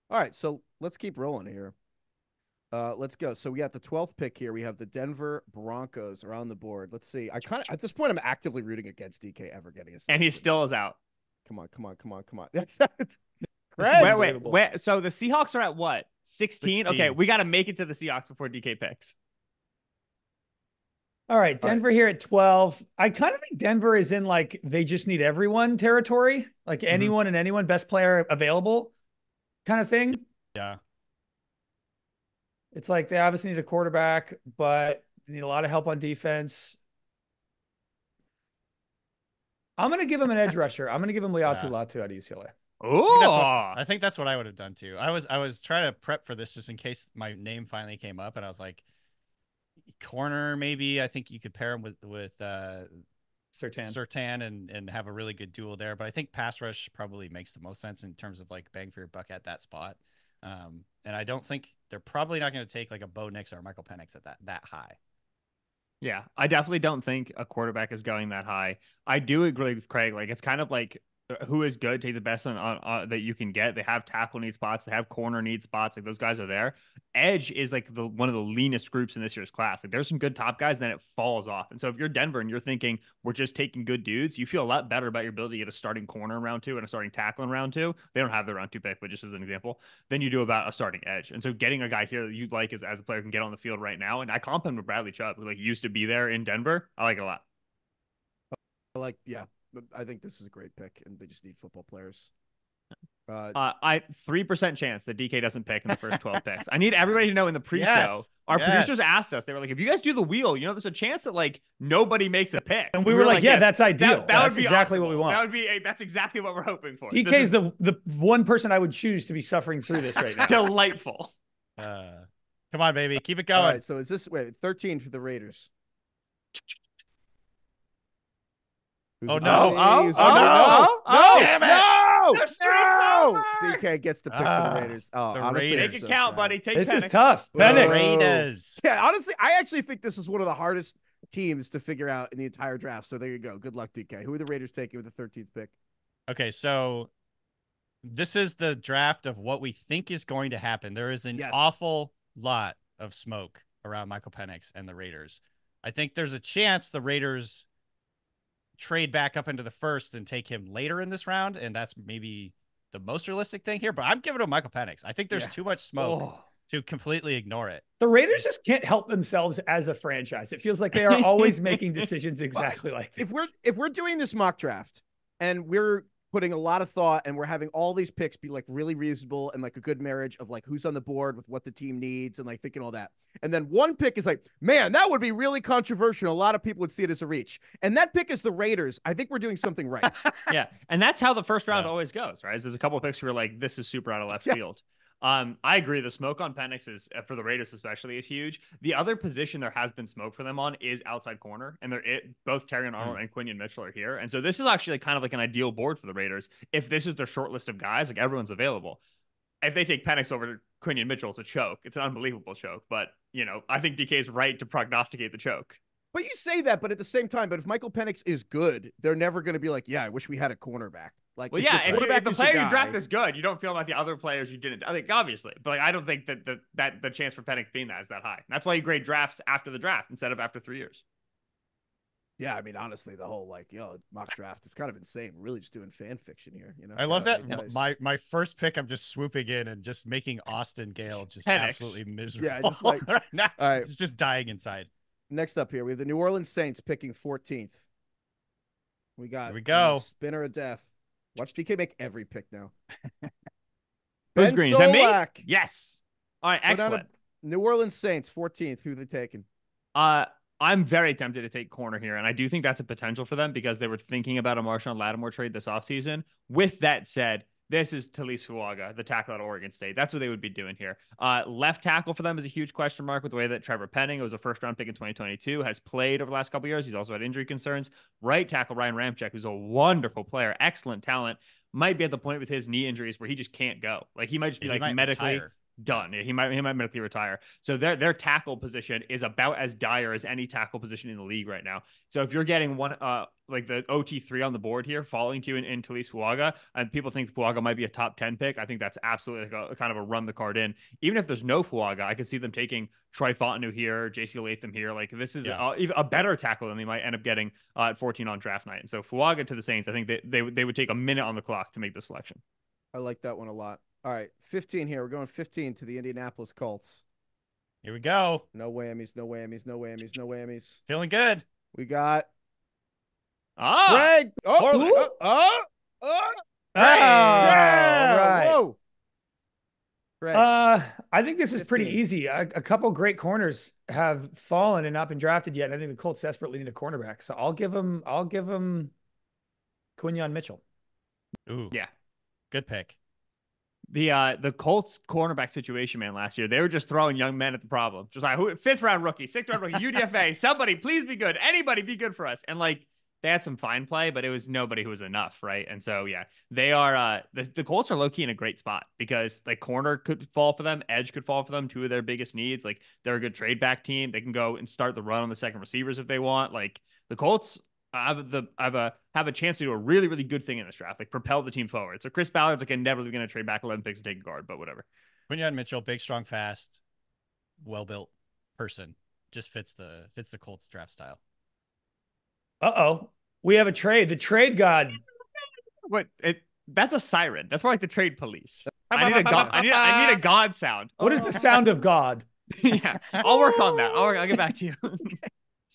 All right, so let's keep rolling here. Uh, let's go. So we got the twelfth pick here. We have the Denver Broncos around the board. Let's see. I kind of at this point, I'm actively rooting against D K ever getting a. And he still is out. Come on, come on, come on, come on. That's it. Wait, wait, wait. So the Seahawks are at what? sixteen. sixteen. Okay, we got to make it to the Seahawks before D K picks. All right, Denver All right. here at twelve. I kind of think Denver is in like they just need everyone territory, like mm-hmm. anyone and anyone, best player available kind of thing. Yeah. It's like they obviously need a quarterback, but they need a lot of help on defense. I'm going to give him an edge rusher. I'm going to give him Leatu yeah. Latu out of U C L A. Oh, I, I think that's what I would have done too. I was, I was trying to prep for this just in case my name finally came up and I was like, corner, maybe. I think you could pair him with with uh, Surtain, Surtain, and and have a really good duel there. But I think pass rush probably makes the most sense in terms of like bang for your buck at that spot. Um, and I don't think they're probably not going to take like a Bo Nix or Michael Penix at that that high. Yeah, I definitely don't think a quarterback is going that high. I do agree with Craig. Like it's kind of like who is good, take the best on, on, on that you can get. They have tackle need spots. They have corner need spots. Like, those guys are there. Edge is like the one of the leanest groups in this year's class. Like, there's some good top guys, and then it falls off. And so if you're Denver and you're thinking we're just taking good dudes, you feel a lot better about your ability to get a starting corner in round two and a starting tackle in round two. They don't have their round two pick, but just as an example, then you do about a starting edge. And so getting a guy here that you'd like is, as a player can get on the field right now. And I comp him with Bradley Chubb, who like used to be there in Denver. I like it a lot. I like, yeah. I think this is a great pick, and they just need football players. Uh, uh, I three percent chance that D K doesn't pick in the first twelve picks. I need everybody to know in the pre-show, yes, our yes. producers asked us, they were like, if you guys do the wheel, you know, there's a chance that like nobody makes a pick. And we, we were, were like, like yeah, yeah, that's ideal. That, that that's would be exactly awesome. What we want. That would be, a, that's exactly what we're hoping for. D K's is the, the one person I would choose to be suffering through this right now. Delightful. Uh, come on, baby. Keep it going. All right, so is this, wait, thirteen for the Raiders. Who's oh no! Oh, oh, oh no! Oh damn it! No! no! D K gets the pick uh, for the Raiders. Oh, the honestly, Raiders. Make it so count, sad. buddy. Take this Penix. Is tough. Penix. Raiders. Yeah, honestly, I actually think this is one of the hardest teams to figure out in the entire draft. So there you go. Good luck, D K. Who are the Raiders taking with the thirteenth pick? Okay, so this is the draft of what we think is going to happen. There is an yes. awful lot of smoke around Michael Penix and the Raiders. I think there's a chance the Raiders trade back up into the first and take him later in this round, and that's maybe the most realistic thing here, but I'm giving him Michael Penix. I think there's yeah. too much smoke oh. to completely ignore it. The Raiders just can't help themselves as a franchise. It feels like they are always making decisions exactly well, like this. If we're, if we're doing this mock draft and we're putting a lot of thought and we're having all these picks be like really reasonable and like a good marriage of like who's on the board with what the team needs and like thinking all that. And then one pick is like, man, that would be really controversial. A lot of people would see it as a reach. And that pick is the Raiders. I think we're doing something right. yeah. And that's how the first round yeah. always goes, right? There's a couple of picks where you're like, this is super out of left yeah. field. Um, I agree. The smoke on Penix is, for the Raiders especially, is huge. The other position there has been smoke for them on is outside corner, and they're it, both Terrion Arnold and Quinyon Mitchell are here, and so this is actually like, kind of like an ideal board for the Raiders. If this is their short list of guys, like everyone's available. If they take Penix over Quinyon Mitchell, it's a choke. It's an unbelievable choke, but you know I think D K is right to prognosticate the choke. But you say that, but at the same time, but if Michael Penix is good, they're never going to be like, yeah, I wish we had a cornerback. Like, well, yeah, if, if the player you draft is good, you don't feel about the other players you didn't. I think obviously, but like, I don't think that the that the chance for Penix being that is that high. And that's why you grade drafts after the draft instead of after three years. Yeah, I mean, honestly, the whole like yo mock draft is kind of insane. We're really just doing fan fiction here. You know, I love that nice. my my first pick. I'm just swooping in and just making Austin Gale just Penix. absolutely miserable. Yeah, just like right now, all right. It's just dying inside. Next up here, we have the New Orleans Saints picking fourteenth. We got here we go spinner of death. Watch D K make every pick now. Ben green? Solak. That me? Yes. All right, excellent. New Orleans Saints, fourteenth. Who they taking? Uh, I'm very tempted to take corner here, and I do think that's a potential for them because they were thinking about a Marshawn Lattimore trade this offseason. With that said, this is Talise Fuaga, the tackle at Oregon State. That's what they would be doing here. Uh, left tackle for them is a huge question mark with the way that Trevor Penning, who was a first-round pick in twenty twenty-two, has played over the last couple of years. He's also had injury concerns. Right tackle Ryan Ramczyk, who's a wonderful player, excellent talent, might be at the point with his knee injuries where he just can't go. Like he might just be he like medically retire. done. He might he might medically retire. So their their tackle position is about as dire as any tackle position in the league right now. So if you're getting one. Uh, like the O T three on the board here, falling to you in, in Talise Fuaga, and people think Fuaga might be a top ten pick. I think that's absolutely like a, kind of a run the card in. Even if there's no Fuaga, I could see them taking Troy Fautanu here, J C Latham here. Like this is yeah. a, a better tackle than they might end up getting uh, at fourteen on draft night. And so Fuaga to the Saints, I think they, they, they would take a minute on the clock to make the selection. I like that one a lot. All right, fifteen here. We're going fifteen to the Indianapolis Colts. Here we go. No whammies, no whammies, no whammies, no whammies. Feeling good. We got... Ah, Craig! Oh, oh, oh, oh, Craig. Yeah. Right. Whoa. Craig. Uh, I think this is fifteen. Pretty easy. A, a couple great corners have fallen and not been drafted yet. And I think the Colts desperately need a cornerback, so I'll give them. I'll give them. Quinyon Mitchell. Ooh, yeah, good pick. The uh the Colts cornerback situation, man, last year, they were just throwing young men at the problem. Just like who, fifth round rookie, sixth round rookie, U D F A, somebody please be good, anybody be good for us, and like. They had some fine play, but it was nobody who was enough, right? And so, yeah, they are uh, – the, the Colts are low-key in a great spot because, like, corner could fall for them, edge could fall for them, two of their biggest needs. Like, they're a good trade-back team. They can go and start the run on the second receivers if they want. Like, the Colts have the have a have a chance to do a really, really good thing in this draft, like propel the team forward. So Chris Ballard's like inevitably going to trade back eleven picks and take a guard, but whatever. Quinyon Mitchell, big, strong, fast, well-built person, just fits the fits the Colts draft style. Uh-oh, we have a trade. The trade god. What? It, that's a siren. That's more like the trade police. I need a god. I need a, I need a god sound. What is the sound of God? Yeah, I'll work on that. I'll, work, I'll get back to you.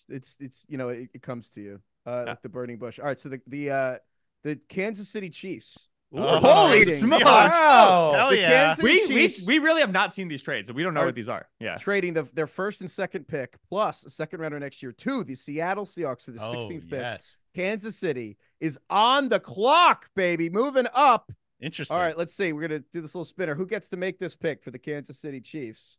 It's it's you know it, it comes to you uh, yeah. Like the burning bush. All right, so the the uh, the Kansas City Chiefs. Ooh, oh, holy smokes! Wow. Hell the yeah! We, Chiefs, we we really have not seen these trades, so we don't know what these are. Yeah, trading the, their first and second pick plus a second rounder next year to the Seattle Seahawks for the oh, sixteenth pick. Yes. Kansas City is on the clock, baby, moving up. Interesting. All right, let's see. We're gonna do this little spinner. Who gets to make this pick for the Kansas City Chiefs?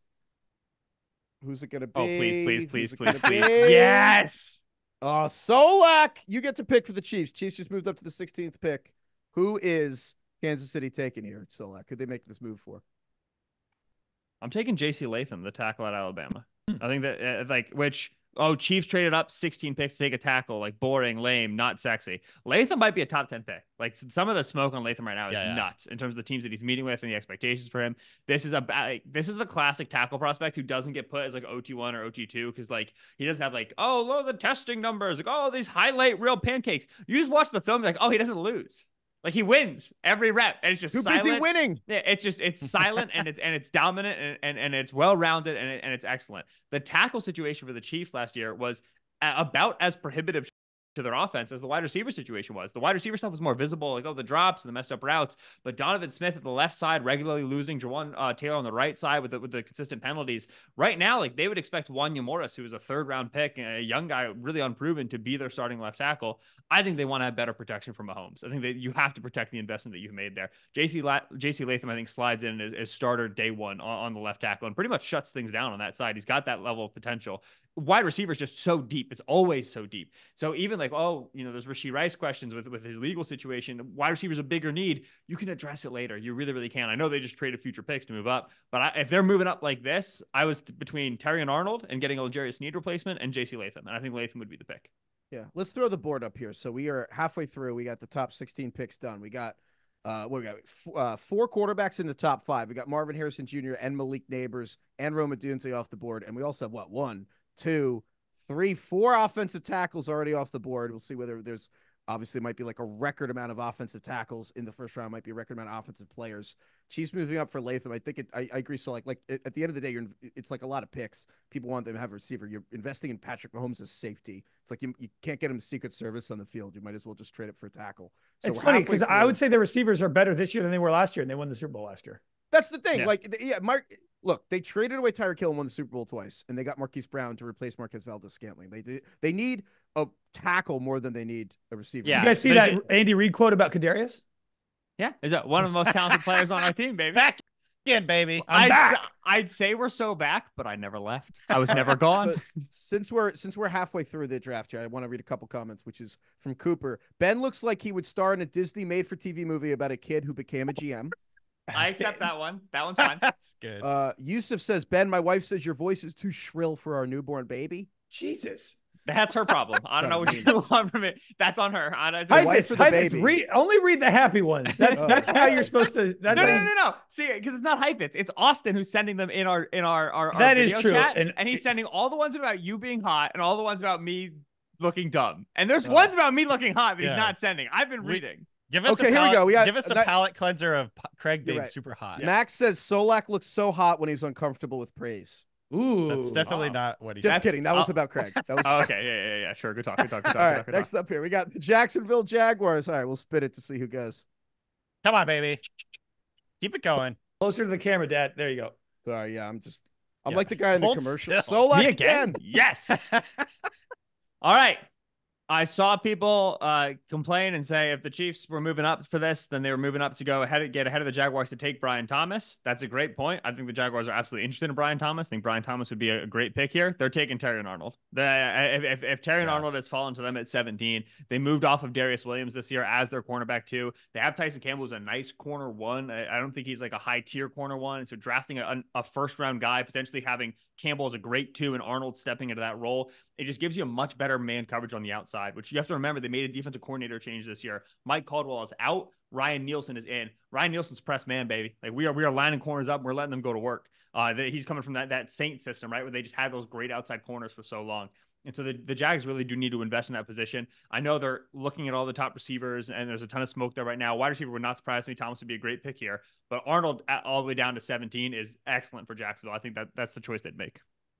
Who's it gonna be? Oh, please, please, please, please, please. Yes. Oh, Solak, you get to pick for the Chiefs. Chiefs just moved up to the sixteenth pick. Who is Kansas City taking here at Solak? Could they make this move for? I'm taking J C Latham, the tackle at Alabama. Hmm. I think that, uh, like, which, oh, Chiefs traded up sixteen picks to take a tackle. Like, boring, lame, not sexy. Latham might be a top ten pick. Like, some of the smoke on Latham right now is yeah, yeah. nuts in terms of the teams that he's meeting with and the expectations for him. This is a like, this is the classic tackle prospect who doesn't get put as, like, O T one or O T two because, like, he doesn't have, like, oh, look at the testing numbers. Like, oh, these highlight real pancakes. You just watch the film, like, oh, he doesn't lose. Like, he wins every rep, and it's just too silent. Busy winning. Yeah, it's just it's silent and it's and it's dominant and and, and it's well rounded and it, and it's excellent. The tackle situation for the Chiefs last year was about as prohibitive to their offense as the wide receiver situation was. The wide receiver stuff was more visible, like oh the drops and the messed up routes. But Donovan Smith at the left side regularly losing, Jawan uh, Taylor on the right side with the, with the consistent penalties. Right now, like they would expect Juan Yamorris, who was a third round pick, a young guy really unproven, to be their starting left tackle. I think they want to have better protection from Mahomes. I think that you have to protect the investment that you've made there. J C La- J C Latham, I think, slides in as, as starter day one on, on the left tackle and pretty much shuts things down on that side. He's got that level of potential. Wide receiver is just so deep. It's always so deep. So even like, oh, you know, there's Rashee Rice questions with, with his legal situation. Wide receiver is a bigger need. You can address it later. You really, really can. I know they just traded future picks to move up, but I, if they're moving up like this, I was between Terrion Arnold and getting a L'Jarius Sneed replacement and J C Latham. And I think Latham would be the pick. Yeah. Let's throw the board up here. So we are halfway through. We got the top sixteen picks done. We got, uh, what we got? F uh, four quarterbacks in the top five. We got Marvin Harrison Junior and Malik Nabers and Rome Odunze off the board. And we also have what? One, two, three, four offensive tackles already off the board. We'll see whether there's obviously might be like a record amount of offensive tackles in the first round, might be a record amount of offensive players. Chiefs moving up for Latham. I think it, I, I agree. So like, like at the end of the day, you're, it's like a lot of picks. People want them to have a receiver. You're investing in Patrick Mahomes as safety. It's like, you, you can't get him Secret Service on the field. You might as well just trade it for a tackle. So it's funny because I would say the receivers are better this year than they were last year. And they won the Super Bowl last year. That's the thing. Yeah. Like, yeah, Mark, look, they traded away Tyreek Hill and won the Super Bowl twice, and they got Marquise Brown to replace Marquez Valdes-Scantling. They, they they need a tackle more than they need a receiver. Yeah. You guys see that Andy Reid quote about Kadarius? Yeah, is that one of the most talented players on our team, baby? Back again, baby. I'm I'd, back. I'd say we're so back, but I never left. I was never gone. So, since we're since we're halfway through the draft here, I want to read a couple comments, which is from Cooper. Ben looks like he would star in a Disney made-for-T V movie about a kid who became a G M. I accept that one. That one's fine. That's good. Uh, Yusuf says, Ben, my wife says your voice is too shrill for our newborn baby. Jesus. That's her problem. I don't know what you want from it. That's on her. I don't, wife of the baby. Re only read the happy ones. That's oh. that's how you're supposed to. That's no, no, no, no, no. See, because it's not Heifetz. It's Austin who's sending them in our in our our. That our video is true, chat, and, and he's sending all the ones about you being hot and all the ones about me looking dumb. And there's oh. ones about me looking hot that yeah. he's not sending. I've been reading. We Give us okay, a palette, here we go. We got, give us a that, palate cleanser of Craig being right. super hot. Yeah. Max says Solak looks so hot when he's uncomfortable with praise. Ooh, that's definitely wow. not what he. Just said. kidding. That oh. was about Craig. That was oh, okay. Yeah, yeah, yeah. Sure. Good talk. Good talk. Good talk. All good right. Talk, next talk. up here, we got the Jacksonville Jaguars. All right, we'll spit it to see who goes. Come on, baby. Keep it going. Closer to the camera, Dad. There you go. Sorry. Yeah, I'm just. I'm yeah. like the guy in Hold the commercial. Still. Solak again. again. Yes. All right. I saw people uh, complain and say if the Chiefs were moving up for this, then they were moving up to go ahead and get ahead of the Jaguars to take Brian Thomas. That's a great point. I think the Jaguars are absolutely interested in Brian Thomas. I think Brian Thomas would be a great pick here. They're taking Terrion Arnold. The, if if, if Terrion yeah. Arnold has fallen to them at seventeen, they moved off of Darius Williams this year as their cornerback too. They have Tyson Campbell, who's a nice corner one. I, I don't think he's like a high tier corner one. And so drafting a, a first round guy, potentially having Campbell as a great two and Arnold stepping into that role, it just gives you a much better man coverage on the outside. side, which you have to remember, they made a defensive coordinator change this year. Mike Caldwell is out. Ryan Nielsen is in. Ryan Nielsen's press man, baby. Like we are, we are lining corners up. And we're letting them go to work. Uh, they, he's coming from that, that Saint system, right? Where they just had those great outside corners for so long. And so the, the Jags really do need to invest in that position. I know they're looking at all the top receivers, and there's a ton of smoke there right now. Wide receiver would not surprise me. Thomas would be a great pick here. But Arnold at, all the way down to seventeen is excellent for Jacksonville. I think that that's the choice they'd make.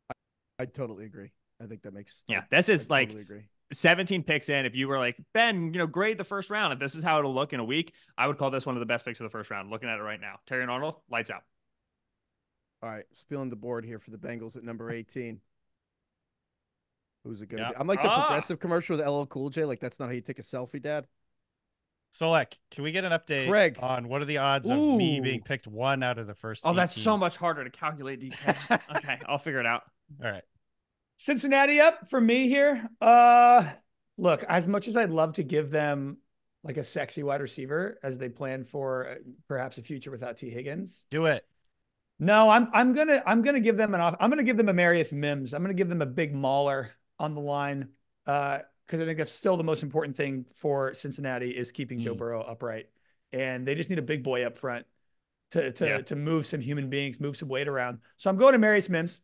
I, I totally agree. I think that makes – Yeah, this is I like totally – seventeen picks in. If you were like, Ben, you know, grade the first round. If this is how it'll look in a week, I would call this one of the best picks of the first round. Looking at it right now. Terrion Arnold, lights out. All right, spilling the board here for the Bengals at number eighteen. Who's it going to yeah. be? I'm like the ah! Progressive commercial with L L Cool J. Like, that's not how you take a selfie, Dad. So, like, can we get an update Craig. on what are the odds Ooh. of me being picked one out of the first Oh, eighteen? That's so much harder to calculate, D K. Okay, I'll figure it out. All right. Cincinnati up for me here. Uh, look, as much as I'd love to give them like a sexy wide receiver as they plan for perhaps a future without T Higgins. Do it. No, I'm I'm gonna I'm gonna give them an off. I'm gonna give them a Marius Mims. I'm gonna give them a big mauler on the line because uh, I think that's still the most important thing for Cincinnati is keeping mm. Joe Burrow upright, and they just need a big boy up front to to yeah. to move some human beings, move some weight around. So I'm going to Marius Mims.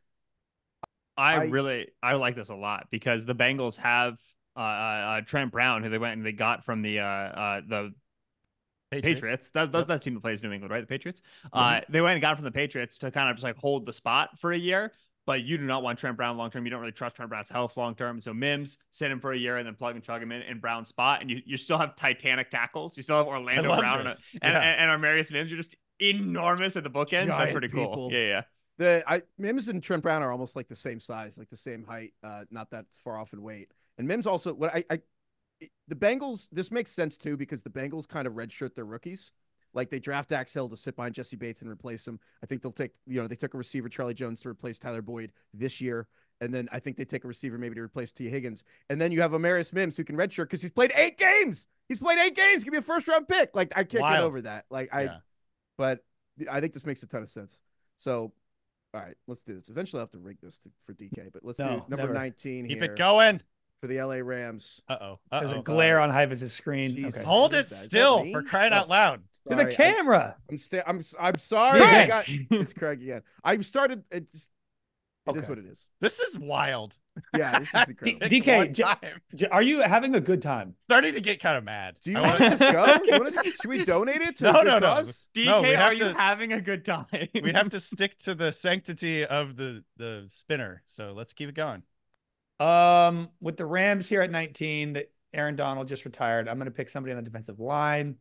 I, I really, I like this a lot because the Bengals have uh, uh, Trent Brown, who they went and they got from the uh, uh, the Patriots. Patriots. That, that's yep. the team that plays New England, right? The Patriots. Mm-hmm. Uh, they went and got from the Patriots to kind of just like hold the spot for a year. But you do not want Trent Brown long term. You don't really trust Trent Brown's health long term. So Mims, sit him for a year and then plug and chug him in in Brown's spot, and you you still have Titanic tackles. You still have Orlando Brown and, a, and, yeah. and and Armarius Mims. You're just enormous at the bookends. That's pretty people. cool. Yeah, yeah. The I, Mims and Trent Brown are almost like the same size, like the same height, uh, not that far off in weight. And Mims also, what I, I, the Bengals, this makes sense too because the Bengals kind of redshirt their rookies. Like they draft Dax Hill to sit behind Jesse Bates and replace him. I think they'll take, you know, they took a receiver, Charlie Jones, to replace Tyler Boyd this year. And then I think they take a receiver maybe to replace T. Higgins. And then you have Amarius Mims who can redshirt because he's played eight games. He's played eight games. Give me a first round pick. Like I can't Wild. get over that. Like I, yeah. but I think this makes a ton of sense. So. All right, let's do this. Eventually, I'll have to rig this to, for D K, but let's no, do number never. nineteen here. Keep it going. For the L A Rams. Uh-oh. Uh-oh. There's a glare uh, on Heifetz's screen. Jesus, okay. Hold it still for crying oh, out loud. Sorry. To the camera. I, I'm, sta I'm, I'm sorry. Craig. Got, it's Craig again. I started. It's, it okay. is what it is. This is wild. Yeah, this is incredible. D K, are you having a good time? Starting to get kind of mad. Do you want to just go? You wanna just, should we donate it to no, no, no. D K, no, are you to, having a good time? We have to stick to the sanctity of the, the spinner. So let's keep it going. Um, with the Rams here at nineteen, that Aaron Donald just retired. I'm going to pick somebody on the defensive line.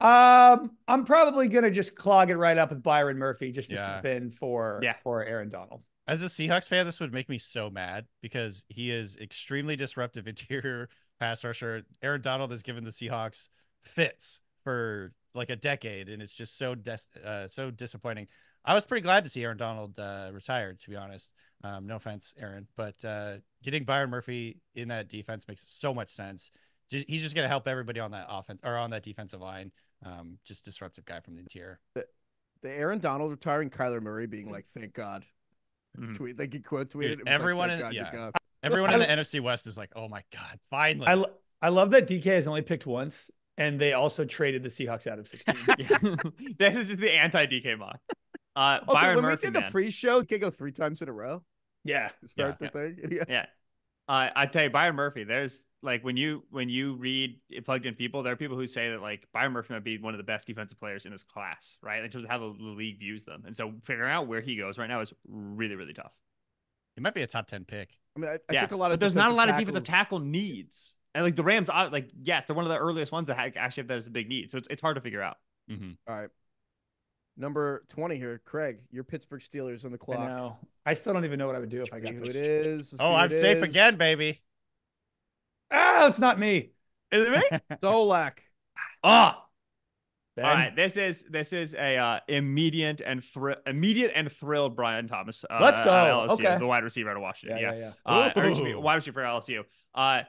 Um, I'm probably going to just clog it right up with Byron Murphy just to yeah. step in for, yeah. for Aaron Donald. As a Seahawks fan, this would make me so mad because he is extremely disruptive interior pass rusher. Aaron Donald has given the Seahawks fits for like a decade, and it's just so des uh, so disappointing. I was pretty glad to see Aaron Donald uh, retired, to be honest. Um, no offense, Aaron, but uh, getting Byron Murphy in that defense makes so much sense. Just, he's just going to help everybody on that offense or on that defensive line. Um, just disruptive guy from the interior. The, the Aaron Donald retiring, Kyler Murray being like, "Thank God." Mm. Tweet like he quote tweeted. Dude, it everyone, like, in, God, yeah. everyone in the N F C West is like, oh my God, finally. I, I love that D K has only picked once, and they also traded the Seahawks out of sixteen. This is just the anti-D K mock. Uh, also, Byron when Murphy, we did man. the pre-show, D K go three times in a row. Yeah, to start yeah, the yeah. thing. Yeah, yeah. Uh, I tell you, Byron Murphy. There's like when you when you read Plugged In People, there are people who say that like Byron Murphy might be one of the best defensive players in his class, right? In terms of how the league views them, and so figuring out where he goes right now is really really tough. It might be a top ten pick. I mean, I, I yeah. think a lot of but there's not a lot tackles. of defensive tackle needs, and like the Rams, are, like yes, they're one of the earliest ones that actually have that as a big need, so it's it's hard to figure out. Mm-hmm. All right. Number twenty here, Craig. Your Pittsburgh Steelers on the clock. I know. I still don't even know what I would do if I got this. It is. Oh, I'm safe again, baby. Oh, it's not me. Is it me? Solak. Ah. Ben? All right. This is this is a uh, immediate and thrill immediate and thrilled Brian Thomas. Uh, Let's go. L S U, okay. The wide receiver out of Washington. Yeah. yeah. yeah, yeah. Uh, me, wide receiver for L S U. Uh,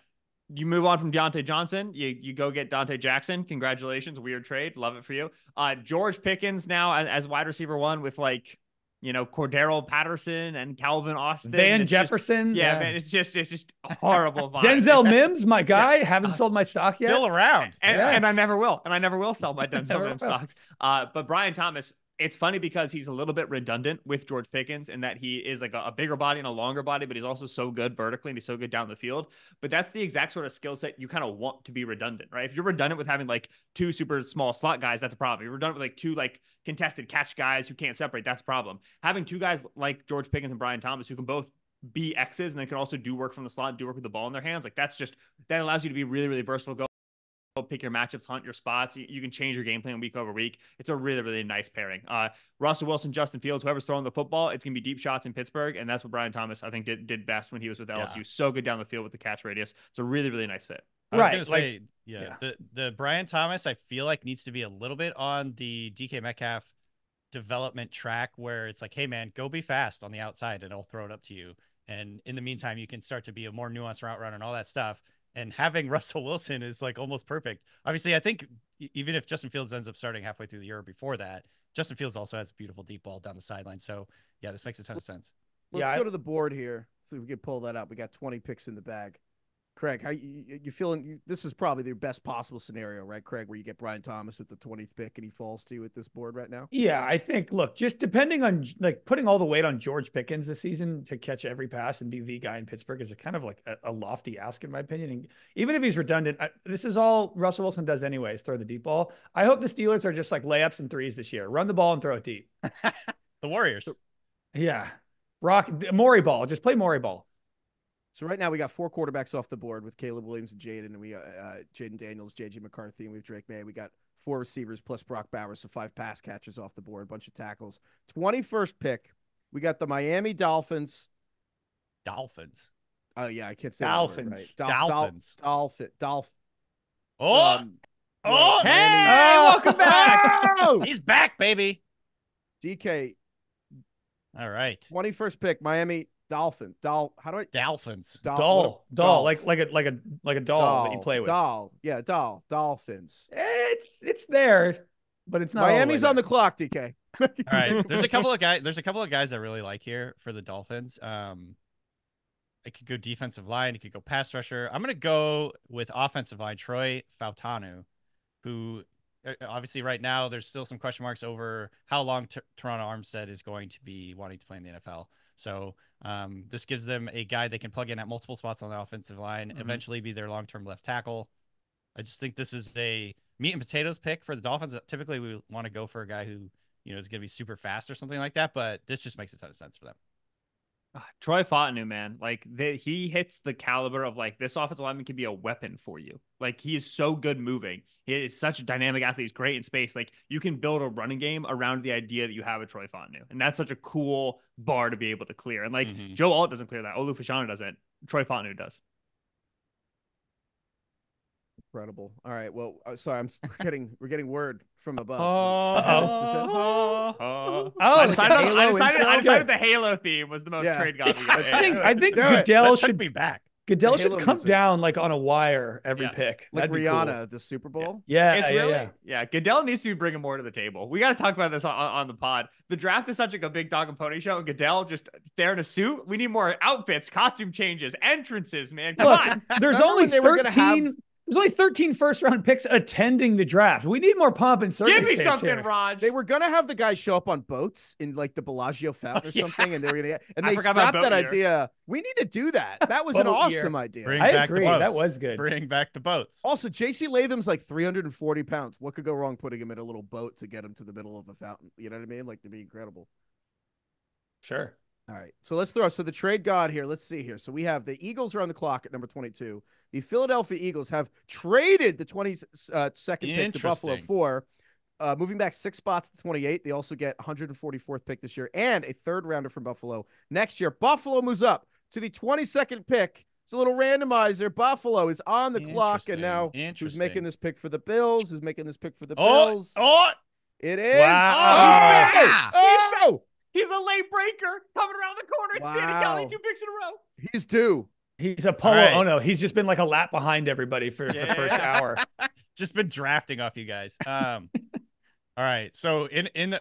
You move on from Deontay Johnson. You you go get Dante Jackson. Congratulations. Weird trade. Love it for you. Uh, George Pickens now as, as wide receiver one with like you know, Cordero Patterson and Calvin Austin. Van it's Jefferson. Just, yeah, yeah, man, it's just it's just horrible vibe. Denzel Mims, my guy, yeah. haven't uh, sold my stock still yet. Still around. And, yeah. and I never will. And I never will sell my Denzel Mims will. stocks. Uh, but Brian Thomas, it's funny because he's a little bit redundant with George Pickens in that he is like a, a bigger body and a longer body, but he's also so good vertically and he's so good down the field. But that's the exact sort of skill set you kind of want to be redundant, right? If you're redundant with having like two super small slot guys, that's a problem. If you're redundant with like two like contested catch guys who can't separate, that's a problem. Having two guys like George Pickens and Brian Thomas who can both be X's and they can also do work from the slot, do work with the ball in their hands, like that's just, that allows you to be really, really versatile. Go pick your matchups, hunt your spots. You can change your game plan week over week. It's a really, really nice pairing. Uh, Russell Wilson, Justin Fields, whoever's throwing the football, it's going to be deep shots in Pittsburgh. And that's what Brian Thomas, I think, did, did best when he was with L S U. Yeah. So good down the field with the catch radius. It's a really, really nice fit. I right. was going to say, like, yeah, yeah, the, the Brian Thomas, I feel like, needs to be a little bit on the D K Metcalf development track where it's like, hey, man, go be fast on the outside and I'll throw it up to you. And in the meantime, you can start to be a more nuanced route runner and all that stuff. And having Russell Wilson is like almost perfect. Obviously, I think even if Justin Fields ends up starting halfway through the year or before that, Justin Fields also has a beautiful deep ball down the sideline. So, yeah, this makes a ton of sense. Let's yeah, go I... to the board here. See if we can pull that up. We got twenty picks in the bag. Craig, how you, you feeling? You, this is probably the best possible scenario, right, Craig, where you get Brian Thomas with the twentieth pick and he falls to you at this board right now? Yeah, I think, look, just depending on, like, putting all the weight on George Pickens this season to catch every pass and be the guy in Pittsburgh is a kind of like a, a lofty ask, in my opinion. And even if he's redundant, I, this is all Russell Wilson does anyways, throw the deep ball. I hope the Steelers are just like layups and threes this year. Run the ball and throw it deep. The Warriors. Yeah. Rock, Maury ball. Just play Maury ball. So right now we got four quarterbacks off the board with Caleb Williams and Jayden, and we uh, uh, Jayden Daniels, J J McCarthy, and we have Drake May. We got four receivers plus Brock Bowers, so five pass catchers off the board, a bunch of tackles. twenty-first pick, we got the Miami Dolphins. Dolphins. Oh yeah, I can't say Dolphins. That word, right. Dol Dolphins. Dolphin. Dolphin. Dolph oh. Um, oh. Hey, oh. Welcome back. He's back, baby. D K. All right. twenty-first pick, Miami. Dolphin, doll. How do I? Dolphins, doll, doll, a, doll. like like a like a like a doll, doll that you play with. Doll, yeah, doll, dolphins. It's it's there, but it's not. Miami's the on there. The clock, D K. All right, there's a couple of guys. There's a couple of guys I really like here for the Dolphins. Um, it could go defensive line. It could go pass rusher. I'm gonna go with offensive line. Troy Fautanu, who obviously right now there's still some question marks over how long T Toronto Armstead is going to be wanting to play in the N F L. So um, this gives them a guy they can plug in at multiple spots on the offensive line, mm-hmm. eventually be their long-term left tackle. I just think this is a meat and potatoes pick for the Dolphins. Typically, we want to go for a guy who, you know, is going to be super fast or something like that, but this just makes a ton of sense for them. Uh, Troy Fautanu, man, like the, he hits the caliber of like this offensive lineman can be a weapon for you. Like he is so good moving. He is such a dynamic athlete. He's great in space. Like you can build a running game around the idea that you have a Troy Fautanu. And that's such a cool bar to be able to clear. And like mm-hmm. Joe Alt doesn't clear that. Olufoshana doesn't. Troy Fautanu does. Incredible. All right. Well, uh, sorry, I'm getting we're getting word from above. Uh, oh, oh, oh. I decided, the I decided, I decided the Halo theme was the most yeah. trade gossip. Yeah. I think I think Goodell should be back. Goodell should come music. down like on a wire every yeah. pick, like That'd Rihanna, cool. the Super Bowl. Yeah, yeah, really, yeah, yeah, yeah. Goodell needs to be bringing more to the table. We got to talk about this on, on the pod. The draft is such like a big dog and pony show. And Goodell just there in a suit. We need more outfits, costume changes, entrances. Man, come Look, on. There's only thirteen. There's only thirteen first-round picks attending the draft. We need more pomp and circumstance. Give me something, here. Raj. They were gonna have the guys show up on boats in like the Bellagio Fountain oh, or something, yeah. and they were gonna get, and I they stopped that year. idea. We need to do that. That was an awesome year. idea. Bring I back agree. The boats. That was good. Bring back the boats. Also, J C Latham's like three hundred forty pounds. What could go wrong putting him in a little boat to get him to the middle of a fountain? You know what I mean? Like, that'd be incredible. Sure. All right, so let's throw. So the trade god here, let's see here. So we have the Eagles are on the clock at number twenty-two. The Philadelphia Eagles have traded the twenty-second pick to Buffalo for, uh, moving back six spots to twenty-eight. They also get one hundred forty-fourth pick this year and a third rounder from Buffalo next year. Buffalo moves up to the twenty-second pick. It's a little randomizer. Buffalo is on the clock, and now who's making this pick for the Bills? Who's making this pick for the oh, Bills? Oh, it is. Wow. Oh, he's back. Oh. He's back. He's a late breaker coming around the corner. It's wow. Danny Kelly, two picks in a row. He's due. He's a Polo right. Ono. He's just been like a lap behind everybody for yeah. the first hour. Just been drafting off you guys. Um, all right. So in in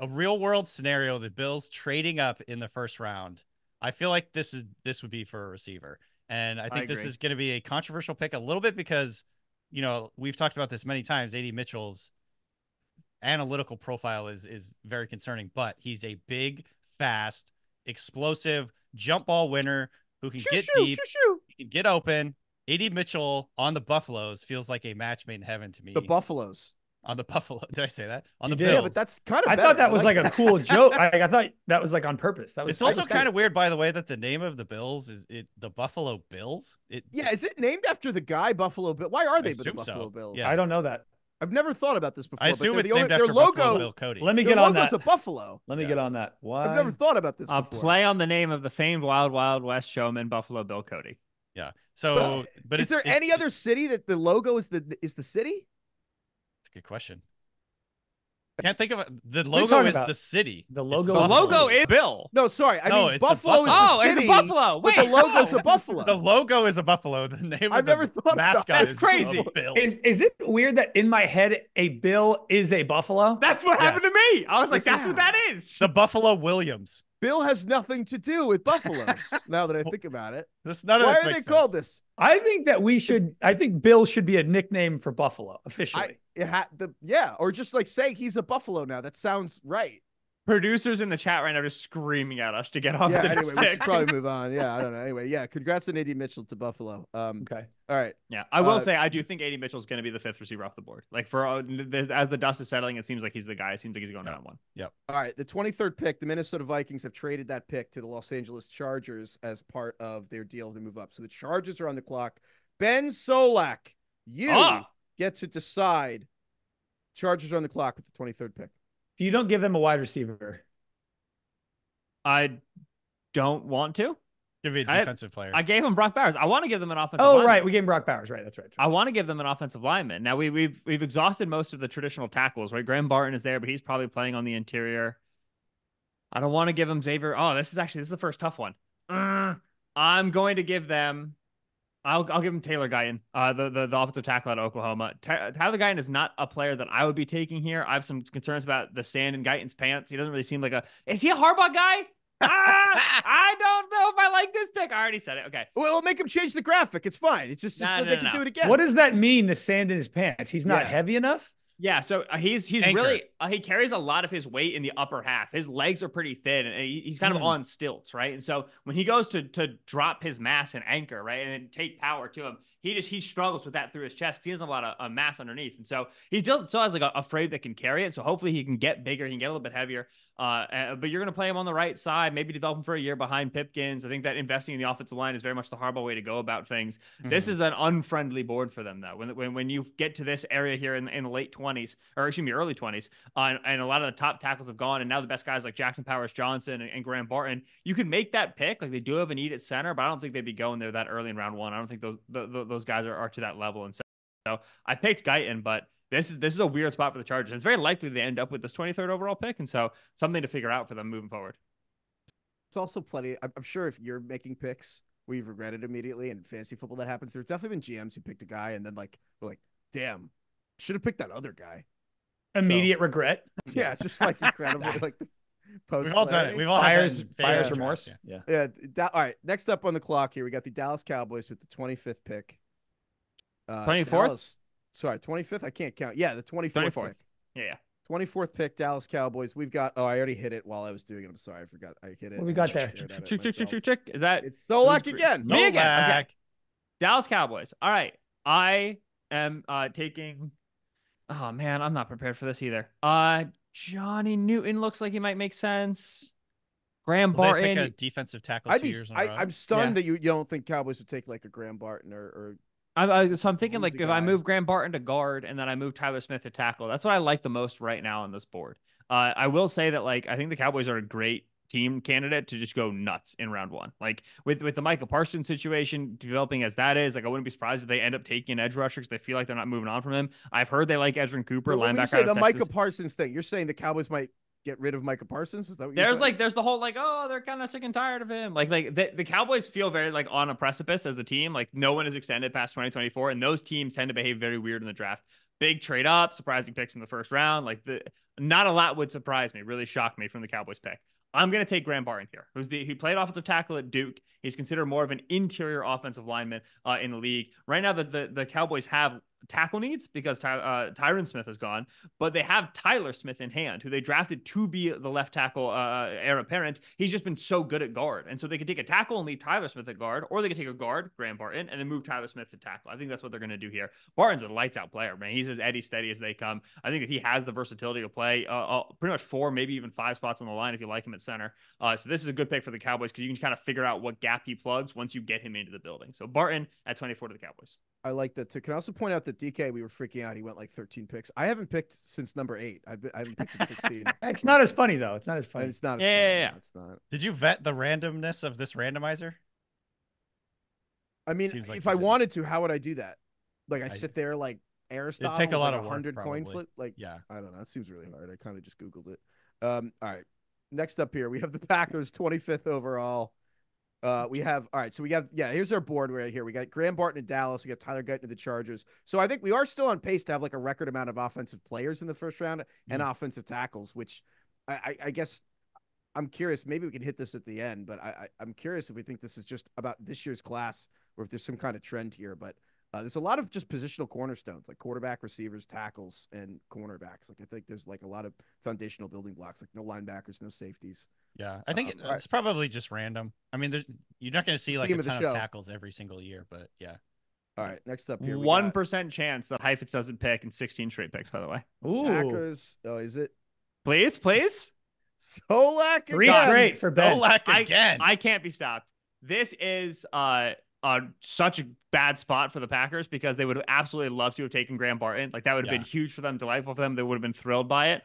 a real world scenario, the Bills trading up in the first round. I feel like this is this would be for a receiver. And I think I this is going to be a controversial pick a little bit because, you know, we've talked about this many times. A D Mitchell's analytical profile is is very concerning, but he's a big, fast, explosive jump ball winner who can shoo, get shoo, deep, shoo, shoo. He can get open. A D Mitchell on the Buffaloes feels like a match made in heaven to me. The Buffaloes. On the Buffalo. Did I say that? On you the Bills. Yeah, but that's kind of I better. thought that was like, like a cool joke. I, I thought that was like on purpose. That was It's also kind of weird, by the way, that the name of the Bills is it the Buffalo Bills. It, yeah, is it named after the guy Buffalo Bill? Why are they the Buffalo so. Bills? Yeah. I don't know that. I've never thought about this before. I assume it's the named only, after their logo, Bill Cody. Let me get on that. Their logo's a buffalo. Let me yeah. get on that. Why? I've never thought about this I'll before. Play on the name of the famed Wild Wild West showman, Buffalo Bill Cody. Yeah. So, but, but is it's, there it's, any it's, other city that the logo is the is the city? Good question. Can't think of it. The logo is about? the city. The logo. The logo is Bill. No, sorry. I no, mean Buffalo, Buffalo is oh, the city. Oh, it's a Buffalo. Wait, the logo no. is a Buffalo. The logo is a Buffalo. The name I've of never the thought mascot is crazy. Bill. Is is it weird that in my head a Bill is a Buffalo? That's what yes. happened to me. I was like, yes, that's yeah. what that is. The Buffalo Williams. Bill has nothing to do with buffaloes. Now that I think about it, this, none of why this are they sense. called this? I think that we should. I think Bill should be a nickname for Buffalo officially. I, it ha the yeah, or just like say he's a Buffalo now. That sounds right. Producers in the chat right now are just screaming at us to get off. Yeah, the anyway, we should probably move on. Yeah, I don't know. Anyway, yeah, congrats on A D Mitchell to Buffalo. Um, okay, all right. Yeah, I will uh, say I do think A D Mitchell is going to be the fifth receiver off the board. Like for uh, as the dust is settling, it seems like he's the guy. It seems like he's going yeah. down one. Yep. All right, the twenty-third pick. The Minnesota Vikings have traded that pick to the Los Angeles Chargers as part of their deal to move up. So the Chargers are on the clock. Ben Solak, you ah. get to decide. Chargers are on the clock with the twenty-third pick. You don't give them a wide receiver. I don't want to. Give me a defensive I, player. I gave them Brock Bowers. I want to give them an offensive Oh, lineman. right. We gave him Brock Bowers. Right. That's right. I want to give them an offensive lineman. Now, we, we've we've exhausted most of the traditional tackles, right? Graham Barton is there, but he's probably playing on the interior. I don't want to give them Xavier. Oh, this is actually, this is the first tough one. Uh, I'm going to give them, I'll, I'll give them Taylor Guyen, uh, the, the, the offensive tackle out of Oklahoma. T Tyler Guyen is not a player that I would be taking here. I have some concerns about the sand in Guyen's pants. He doesn't really seem like a... Is he a Harbaugh guy? ah, I don't know if I like this pick. I already said it. Okay. Well, we'll make him change the graphic. It's fine. It's just, nah, just no, they no, can no. do it again. What does that mean, the sand in his pants? He's not yeah. heavy enough? Yeah, so he's he's Anchor. really... Uh, he carries a lot of his weight in the upper half. His legs are pretty thin, and he, he's kind mm. of on stilts, right? And so when he goes to to drop his mass and anchor, right, and take power to him, he just he struggles with that through his chest. He has a lot of uh, mass underneath, and so he still has like a, a frame that can carry it. So hopefully he can get bigger, he can get a little bit heavier. Uh, but you're going to play him on the right side, maybe develop him for a year behind Pipkins. I think that investing in the offensive line is very much the Harbaugh way to go about things. Mm-hmm. This is an unfriendly board for them, though. When when, when you get to this area here in, in the late twenties, or excuse me, early twenties, uh, and, and a lot of the top tackles have gone, and now the best guys like Jackson Powers Johnson and, and Graham Barton, you can make that pick. Like they do have a need at center, but I don't think they'd be going there that early in round one. I don't think those the, the, those guys are, are to that level. And so, so I picked Guyton, but This is this is a weird spot for the Chargers. It's very likely they end up with this twenty-third overall pick, and so something to figure out for them moving forward. It's also plenty. I'm sure if you're making picks, we've regretted immediately in fantasy football that happens. There's definitely been G Ms who picked a guy and then like we're like, damn, should have picked that other guy. Immediate so, regret. Yeah, it's just like incredible. Like the post. We've all done it. We've all buyers buyer's remorse. Yeah. Yeah. yeah. All right. Next up on the clock here, we got the Dallas Cowboys with the twenty-fifth pick. Uh, twenty-fourth. Dallas, Sorry, twenty-fifth? I can't count. Yeah, the twenty-fourth, twenty-fourth pick. Yeah. twenty-fourth pick, Dallas Cowboys. We've got... Oh, I already hit it while I was doing it. I'm sorry. I forgot. I hit it. What we got there? Check, check, check, check. Is that... It's Solak again. Me again. Okay. Dallas Cowboys. All right. I am uh, taking... Oh, man. I'm not prepared for this either. Uh, Johnny Newton looks like he might make sense. Graham well, Barton. They pick a defensive tackle two be, years in I, a row. I'm stunned yeah. that you, you don't think Cowboys would take like a Graham Barton or... or I, so I'm thinking like if guy. I move Graham Barton to guard and then I move Tyler Smith to tackle, that's what I like the most right now on this board. Uh, I will say that like I think the Cowboys are a great team candidate to just go nuts in round one. Like with with the Michael Parsons situation developing as that is, like I wouldn't be surprised if they end up taking an edge rusher because they feel like they're not moving on from him. I've heard they like Edgerrin Cooper, well, linebacker. Say the Michael Parsons thing. You're saying the Cowboys might get rid of Micah Parsons? Is that what you're there's saying? Like there's the whole like oh they're kind of sick and tired of him. Like like the, the Cowboys feel very like on a precipice as a team. Like no one is extended past twenty twenty-four, and those teams tend to behave very weird in the draft. big trade up, surprising picks in the first round. Like the not a lot would surprise me, really shocked me from the Cowboys pick. I'm going to take Graham Barton here, who's the, he played offensive tackle at Duke. He's considered more of an interior offensive lineman uh, in the league. Right now, the, the, the Cowboys have tackle needs because Ty, uh, Tyron Smith is gone, but they have Tyler Smith in hand, who they drafted to be the left tackle uh, heir apparent. He's just been so good at guard. And so they could take a tackle and leave Tyler Smith at guard, or they could take a guard, Graham Barton, and then move Tyler Smith to tackle. I think that's what they're going to do here. Barton's a lights out player, man. He's as eddy steady as they come. I think that he has the versatility to play uh, uh, pretty much four, maybe even five spots on the line if you like him at center. Uh, so this is a good pick for the Cowboys because you can kind of figure out what gap he plugs once you get him into the building. So Barton at twenty-four to the Cowboys. I like that too. Can I also point out that D K, we were freaking out. He went like thirteen picks. I haven't picked since number eight. I've been, I haven't picked at sixteen. It's not as funny though. It's not as funny. It's not as yeah, funny. Yeah, yeah. No, it's not. Did you vet the randomness of this randomizer? I mean, like if I didn't. wanted to, how would I do that? Like I, I sit there like Aristotle. It'd take a lot like of one hundred work, coin flip. Like, yeah, I don't know. It seems really hard. I kind of just Googled it. Um, all right. Next up here, we have the Packers twenty-fifth overall. Uh, we have, all right, so we have, yeah, here's our board right here. We got Graham Barton in Dallas. We got Tyler Guyton to the Chargers. So I think we are still on pace to have like a record amount of offensive players in the first round and mm-hmm. offensive tackles, which I, I, I guess I'm curious. Maybe we can hit this at the end, but I, I, I'm curious if we think this is just about this year's class or if there's some kind of trend here. But uh, there's a lot of just positional cornerstones like quarterback, receivers, tackles, and cornerbacks. Like I think there's like a lot of foundational building blocks, like no linebackers, no safeties. Yeah, I think um, it, it's probably just random. I mean, there's, you're not going to see like a ton of, of tackles every single year, but yeah. All right, next up here. One percent chance that Heifetz doesn't pick in sixteen straight picks, by the way. Ooh. Packers. Oh, is it? Please, please. Solak again. Three straight for Ben. Solak again. I, I can't be stopped. This is uh, uh, such a bad spot for the Packers because they would absolutely love to have taken Graham Barton. Like that would have yeah. been huge for them, delightful for them. They would have been thrilled by it.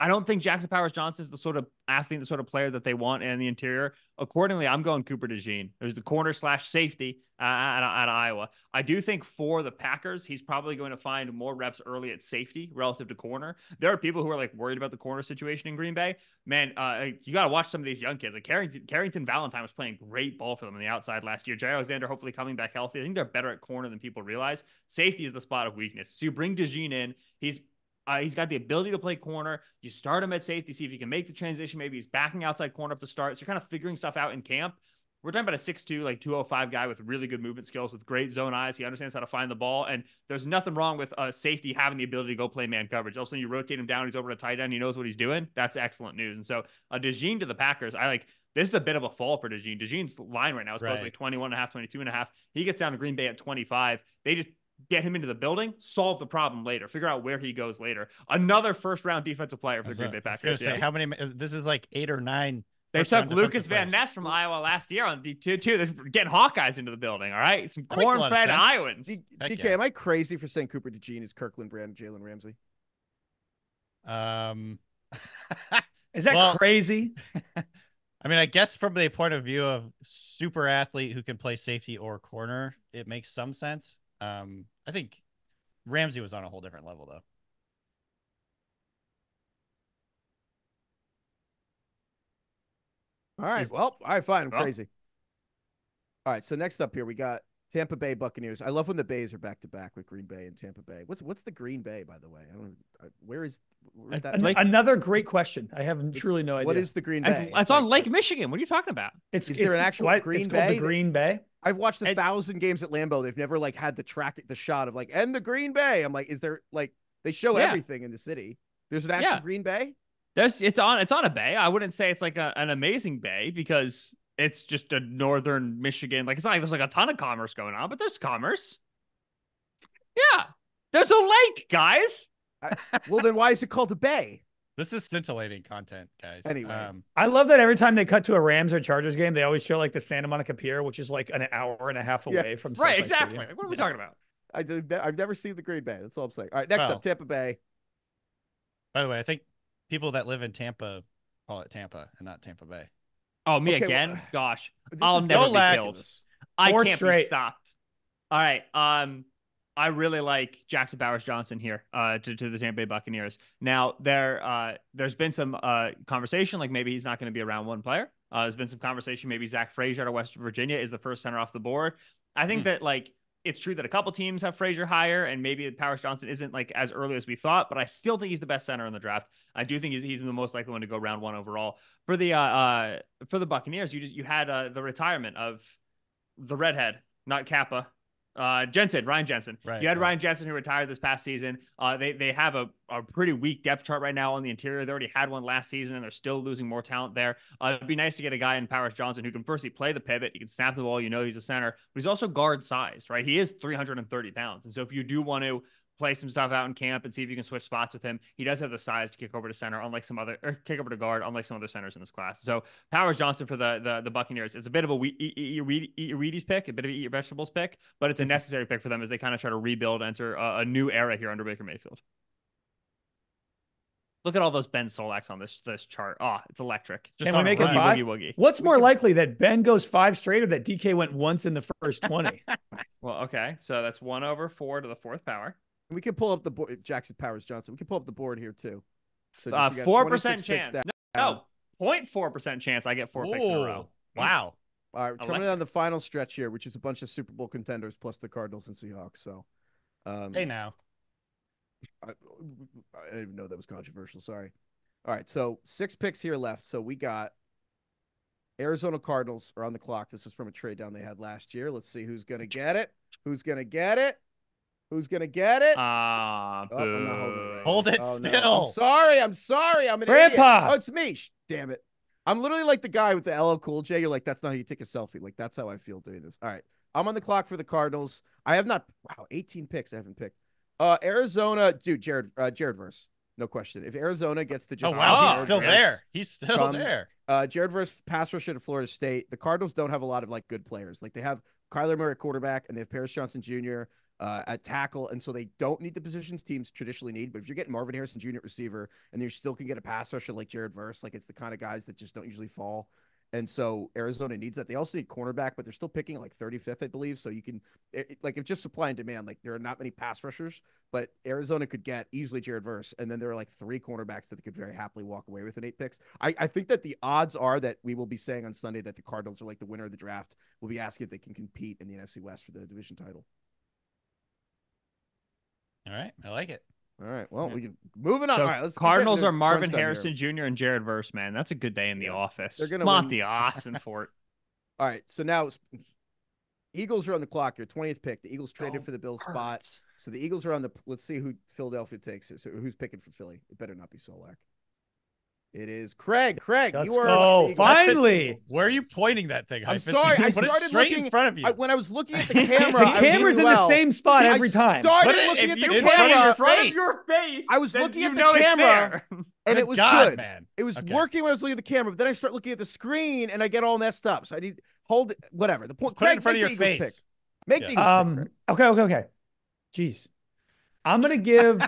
I don't think Jackson Powers Johnson is the sort of athlete, the sort of player that they want in the interior. Accordingly, I'm going Cooper DeJean. There's the corner slash safety uh, out, of, out of Iowa. I do think for the Packers, he's probably going to find more reps early at safety relative to corner. There are people who are like worried about the corner situation in Green Bay. Man, uh, you got to watch some of these young kids. Like Carrington, Carrington Valentine was playing great ball for them on the outside last year. Jair Alexander hopefully coming back healthy. I think they're better at corner than people realize. Safety is the spot of weakness. So you bring DeJean in. He's Uh, he's got the ability to play corner. You start him at safety, see if he can make the transition. Maybe he's backing outside corner up to start. So you're kind of figuring stuff out in camp. We're talking about a six two, like two oh five guy with really good movement skills, with great zone eyes. He understands how to find the ball. And there's nothing wrong with uh, safety having the ability to go play man coverage. Also, you rotate him down. He's over to tight end. He knows what he's doing. That's excellent news. And so uh, DeJean to the Packers, I like. This is a bit of a fall for DeJean. DeJean's line right now is right. Supposedly twenty-one and a half, twenty-two and a half. He gets down to Green Bay at twenty-five. They just get him into the building, solve the problem later, figure out where he goes later. Another first round defensive player for the Green Bay Packers. Say, yeah. How many? This is like eight or nine. They took Lucas Van Ness from Iowa last year on D two, too. They're getting Hawkeyes into the building. All right. Some corn-fed Iowans. D- D K, yeah. Am I crazy for saying Cooper DeJean is Kirkland Brand, Jalen Ramsey? Um, Is that well, crazy? I mean, I guess from the point of view of super athlete who can play safety or corner, it makes some sense. Um, I think Ramsey was on a whole different level, though. All right. Well, all right, fine. I'm well. crazy. All right. So next up here, we got Tampa Bay Buccaneers. I love when the Bays are back to back with Green Bay and Tampa Bay. What's what's the Green Bay, by the way? I don't. I, where is, where is that? An, another great question. I have it's, truly no idea. What is the Green Bay? I, it's, it's on like, Lake Michigan. What are you talking about? It's is it's, there an actual what, Green it's Bay? It's called the Green Bay. I've watched a and, thousand games at Lambeau. They've never like had the track, the shot of like, and the Green Bay. I'm like, is there like, they show yeah. everything in the city. There's an actual yeah. Green Bay. There's it's on, it's on a bay. I wouldn't say it's like a, an amazing bay because it's just a Northern Michigan. Like it's not like there's like a ton of commerce going on, but there's commerce. Yeah. There's a lake, guys. I, well, then why is it called a bay? This is scintillating content, guys. Anyway, um, I love that every time they cut to a Rams or Chargers game, they always show like the Santa Monica Pier, which is like an hour and a half away yes, from. Right, South exactly. Like, what are we yeah. talking about? I did, I've never seen the Green Bay. That's all I'm saying. All right, next well, up, Tampa Bay. By the way, I think people that live in Tampa call it Tampa and not Tampa Bay. Oh, me okay, again? Well, Gosh, I'll never no be killed. I Four can't straight. be stopped. All right. Um. I really like Jackson Powers Johnson here uh, to, to the Tampa Bay Buccaneers. Now, there, uh, there's been some uh, conversation, like maybe he's not going to be around one player. Uh, there's been some conversation, maybe Zach Frazier out of West Virginia is the first center off the board. I think mm. that, like, it's true that a couple teams have Frazier higher, and maybe Powers Johnson isn't like as early as we thought, but I still think he's the best center in the draft. I do think he's, he's the most likely one to go round one overall. For the uh, uh, for the Buccaneers, you just you had uh, the retirement of the redhead, not Kappa, uh, Jensen, Ryan Jensen. Right, you had right. Ryan Jensen, who retired this past season. Uh, they they have a, a pretty weak depth chart right now on the interior. They already had one last season, and they're still losing more talent there. Uh, it'd be nice to get a guy in Powers Johnson who can firstly play the pivot. He can snap the ball. You know he's a center, but he's also guard sized, right? He is three hundred thirty pounds, and so if you do want to play some stuff out in camp and see if you can switch spots with him, he does have the size to kick over to center, unlike some other, or kick over to guard, unlike some other centers in this class. So Powers Johnson for the the, the Buccaneers, it's a bit of a we, eat, eat, your weed, eat your Wheaties pick, a bit of a eat your vegetables pick, but it's a necessary pick for them as they kind of try to rebuild, enter a, a new era here under Baker Mayfield. Look at all those Ben Solaks on this this chart. Oh, it's electric. Just Can we make it five? Woogie, woogie. What's more likely, that Ben goes five straight or that D K went once in the first twenty? Well, okay, so that's one over four to the fourth power. We can pull up the board. Jackson Powers Johnson. We can pull up the board here too. So just, uh, four percent chance. No, point four percent chance. I get four Whoa. picks in a row. Wow. All right, coming on the final stretch here, which is a bunch of Super Bowl contenders plus the Cardinals and Seahawks. So, um, hey now, I, I didn't even know that was controversial. Sorry. All right, so six picks here left. So we got Arizona Cardinals are on the clock. This is from a trade down they had last year. Let's see who's gonna get it. Who's gonna get it? Who's going to get it? Ah, uh, oh, right. Hold it oh, still. No. I'm sorry. I'm sorry. I'm an Grandpa. idiot. Oh, it's me. Damn it. I'm literally like the guy with the L L Cool J. You're like, that's not how you take a selfie. Like, that's how I feel doing this. All right. I'm on the clock for the Cardinals. I have not. Wow. eighteen picks I haven't picked. Uh, Arizona. Dude, Jared, uh, Jared Verse. No question. If Arizona gets the just. Oh, wow. He's still there. He's still from, there. Uh, Jared Verse, pass rusher to Florida State. The Cardinals don't have a lot of like good players. Like, they have Kyler Murray at quarterback and they have Paris Johnson Junior Uh, at tackle, and so they don't need the positions teams traditionally need. But if you're getting Marvin Harrison Junior at receiver, and you still can get a pass rusher like Jared Verse, like it's the kind of guys that just don't usually fall. And so Arizona needs that. They also need cornerback, but they're still picking like thirty-fifth, I believe. So you can, it, like, if just supply and demand, like there are not many pass rushers, but Arizona could get easily Jared Verse, and then there are like three cornerbacks that they could very happily walk away with in eight picks. I, I think that the odds are that we will be saying on Sunday that the Cardinals are like the winner of the draft. We'll be asking if they can compete in the N F C West for the division title. All right. I like it. All right. Well, yeah. we can moving on. So all right. Let's Cardinals are Marvin Harrison Junior and Jared Verse, man. That's a good day in the yeah. office. They're going to want the Austin Fort. All right. So now Eagles are on the clock here. twentieth pick. The Eagles traded oh, for the Bills spot. So the Eagles are on the, let's see who Philadelphia takes. So who's picking for Philly? It better not be Solak. It is Craig. Craig, Let's you are. Oh, finally! Where are you pointing that thing? I'm sorry. I started it straight looking in front of you. I, when I was looking at the camera, the camera's in well. the same spot every time. I started looking at the camera in front of your face. I was looking at the camera, and it was God, good. Man. It was okay. working when I was looking at the camera, but then I start looking at the screen, and I get all messed up. So I need hold it. Whatever. The point. Just Craig, put it in front make of your face. Pick. Make yeah. the Eagles um, pick. Okay. Okay. Okay. Jeez. I'm gonna give,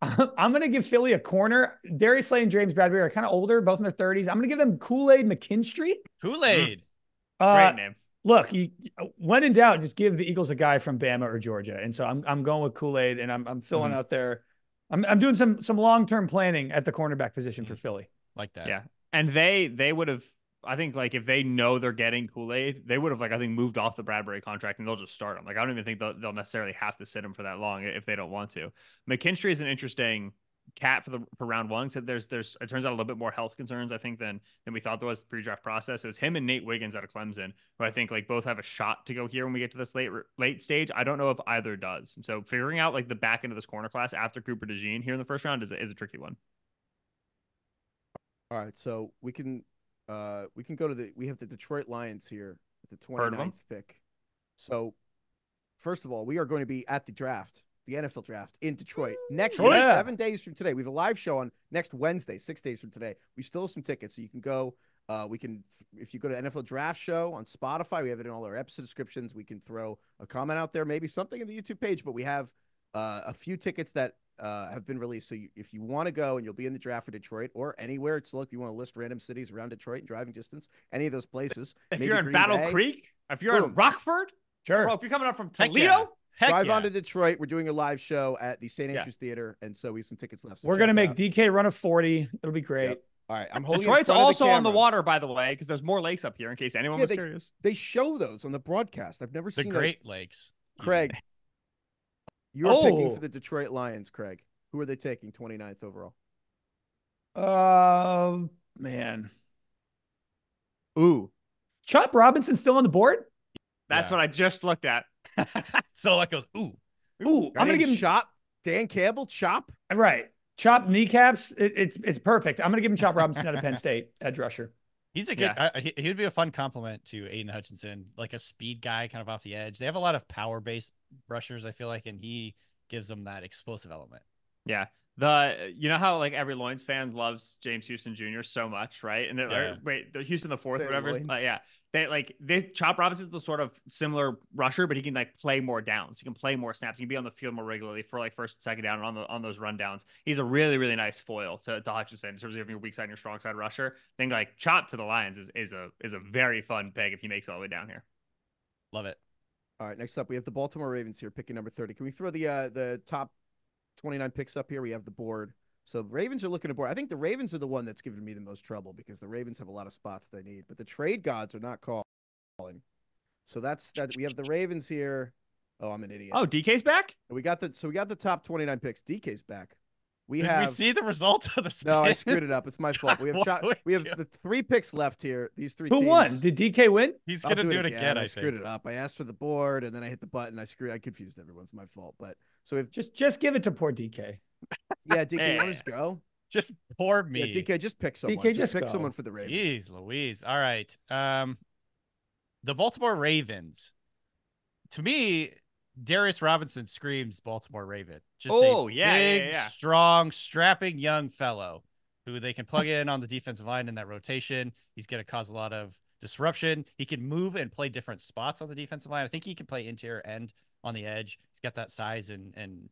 I'm gonna give Philly a corner. Darius Slay and James Bradbury are kind of older, both in their thirties. I'm gonna give them Kool-Aid McKinstry. Kool-Aid, uh, great name. Look, you, when in doubt, just give the Eagles a guy from Bama or Georgia. And so I'm, I'm going with Kool-Aid, and I'm, I'm filling mm-hmm. out there. I'm, I'm doing some, some long-term planning at the cornerback position mm-hmm. for Philly. Like that, yeah. And they, they would have. I think like if they know they're getting Kool-Aid, they would have like, I think moved off the Bradbury contract and they'll just start him. Like, I don't even think they'll, they'll necessarily have to sit him for that long if they don't want to. McKinstry is an interesting cat for the for round one. So there's, there's, it turns out a little bit more health concerns, I think, than, than we thought there was the pre-draft process. So it's him and Nate Wiggins out of Clemson, who I think like both have a shot to go here when we get to this late, late stage. I don't know if either does. And so figuring out like the back end of this corner class after Cooper DeJean here in the first round is a, is a tricky one. All right. So we can, Uh, we can go to the, we have the Detroit Lions here at the twenty-ninth pick. So, first of all, we are going to be at the draft, the N F L draft in Detroit next oh, yeah. seven days from today. We have a live show on next Wednesday, six days from today. We still have some tickets, so you can go. Uh, we can, if you go to N F L Draft Show on Spotify, we have it in all our episode descriptions. We can throw a comment out there, maybe something in the YouTube page, but we have uh, a few tickets that Uh, have been released. So you, if you want to go and you'll be in the draft for Detroit or anywhere, it's look, you want to list random cities around Detroit and driving distance, any of those places. If maybe you're in Green Battle Bay, Creek, if you're boom. in Rockford, sure. Bro, if you're coming up from Toledo, heck yeah. heck drive yeah. on to Detroit. We're doing a live show at the Saint Andrews yeah. Theater. And so we have some tickets left. So we're going to make out. D K run a forty. It'll be great. Yep. All right. I'm holding Detroit's also the on the water, by the way, because there's more lakes up here in case anyone yeah, was they, curious. They show those on the broadcast. I've never the seen the Great like, Lakes. Craig, you're oh. picking for the Detroit Lions, Craig. Who are they taking twenty-ninth overall? Um, uh, man. Ooh. Chop Robinson still on the board? That's yeah. what I just looked at. So that goes, ooh. Ooh, I'm going to give him Chop. Dan Campbell, Chop. Right. Chop kneecaps. It, it's it's perfect. I'm going to give him Chop Robinson out of Penn State, edge rusher. He's a good, yeah. uh, he, he would be a fun compliment to Aiden Hutchinson, like a speed guy kind of off the edge. They have a lot of power-based rushers, I feel like, and he gives them that explosive element. Yeah. The, you know how like every Loins fan loves James Houston Junior so much, right? And they're yeah. or, wait, they're Houston the fourth, they're whatever. But yeah, they like they Chop Robinson's the sort of similar rusher, but he can like play more downs. He can play more snaps. He can be on the field more regularly for like first and second down and on the on those rundowns. He's a really really nice foil to, to Hutchinson in terms of having your weak side and your strong side rusher. I think like Chop to the Lions is is a is a very fun peg if he makes it all the way down here. Love it. All right, next up we have the Baltimore Ravens here, picking number thirty. Can we throw the uh, the top twenty-nine picks up here? We have the board. So Ravens are looking at board. I think the Ravens are the one that's giving me the most trouble because the Ravens have a lot of spots they need, but the trade gods are not calling. So that's that. We have the Ravens here. Oh, I'm an idiot. Oh, D K's back. We got the so we got the top twenty-nine picks. D K's back. We Did have. We see the result of the spin? No, I screwed it up. It's my fault. We have shot. We have the three picks left here. These three. Who teams. won? Did D K win? He's gonna do, do it again. again I, I screwed think. it up. I asked for the board and then I hit the button. I screwed. I confused everyone. It's my fault. But. So if just just give it to poor D K. Yeah, D K, hey, I'll just go. Just poor me. Yeah, D K, just pick someone. D K, just, just pick go. someone for the Ravens. Jeez Louise. All right. Um, the Baltimore Ravens. To me, Darius Robinson screams Baltimore Raven. Just oh, a yeah, big, yeah, yeah. strong, strapping young fellow who they can plug in on the defensive line in that rotation. He's going to cause a lot of disruption. He can move and play different spots on the defensive line. I think he can play interior end. On the edge, he's got that size and and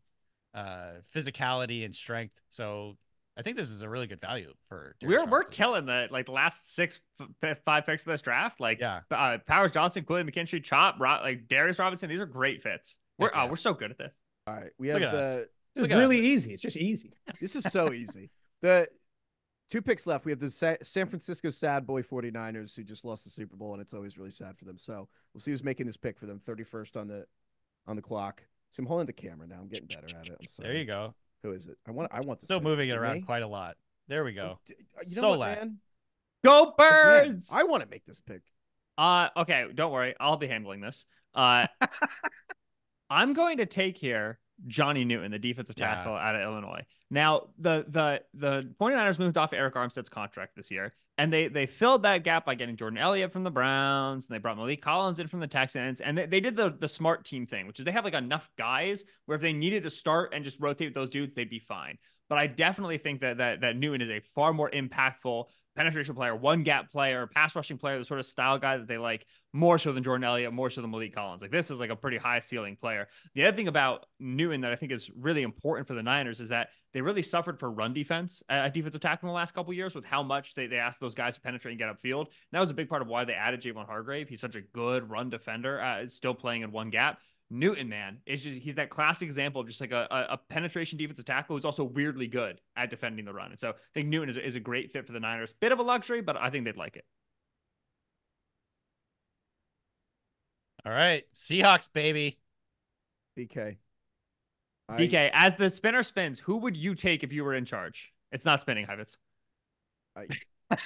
uh, physicality and strength. So I think this is a really good value for. Darius we're Robinson. We're killing the like the last six five picks of this draft. Like yeah, uh, Powers Johnson, Quillian McKinstry, Chop, Rob, like Darius Robinson. These are great fits. We're yeah. oh, we're so good at this. All right, we have the. It's really us. easy. It's just easy. This is so easy. The two picks left. We have the Sa San Francisco Sad Boy forty-niners who just lost the Super Bowl, and it's always really sad for them. So we'll see who's making this pick for them. thirty-first on the. On the clock. So I'm holding the camera now. I'm getting better at it. I'm sorry. There you go. Who is it? I want. I want. This Still moving it around me? quite a lot. There we go. You know Solak. What, man? Go Birds! Again, I want to make this pick. Uh, okay. Don't worry. I'll be handling this. Uh, I'm going to take here Johnny Newton, the defensive tackle yeah. out of Illinois. Now the the the forty-niners moved off Eric Armstead's contract this year, and they they filled that gap by getting Jordan Elliott from the Browns, and they brought Malik Collins in from the Texans, and they, they did the the smart team thing, which is they have like enough guys where if they needed to start and just rotate with those dudes, they'd be fine. But I definitely think that that that Newton is a far more impactful penetration player, one gap player, pass rushing player, the sort of style guy that they like more so than Jordan Elliott, more so than Malik Collins. Like this is like a pretty high ceiling player. The other thing about Newton that I think is really important for the Niners is that they really suffered for run defense at defensive tackle in the last couple of years with how much they, they asked those guys to penetrate and get upfield. And that was a big part of why they added Javon Hargrave. He's such a good run defender, uh, still playing in one gap. Newton, man, is just, he's that classic example of just like a, a penetration defensive tackle who's also weirdly good at defending the run. And so I think Newton is, is a great fit for the Niners. Bit of a luxury, but I think they'd like it. All right. Seahawks, baby. D K. I... D K, as the spinner spins, who would you take if you were in charge? It's not spinning, Heifetz. I...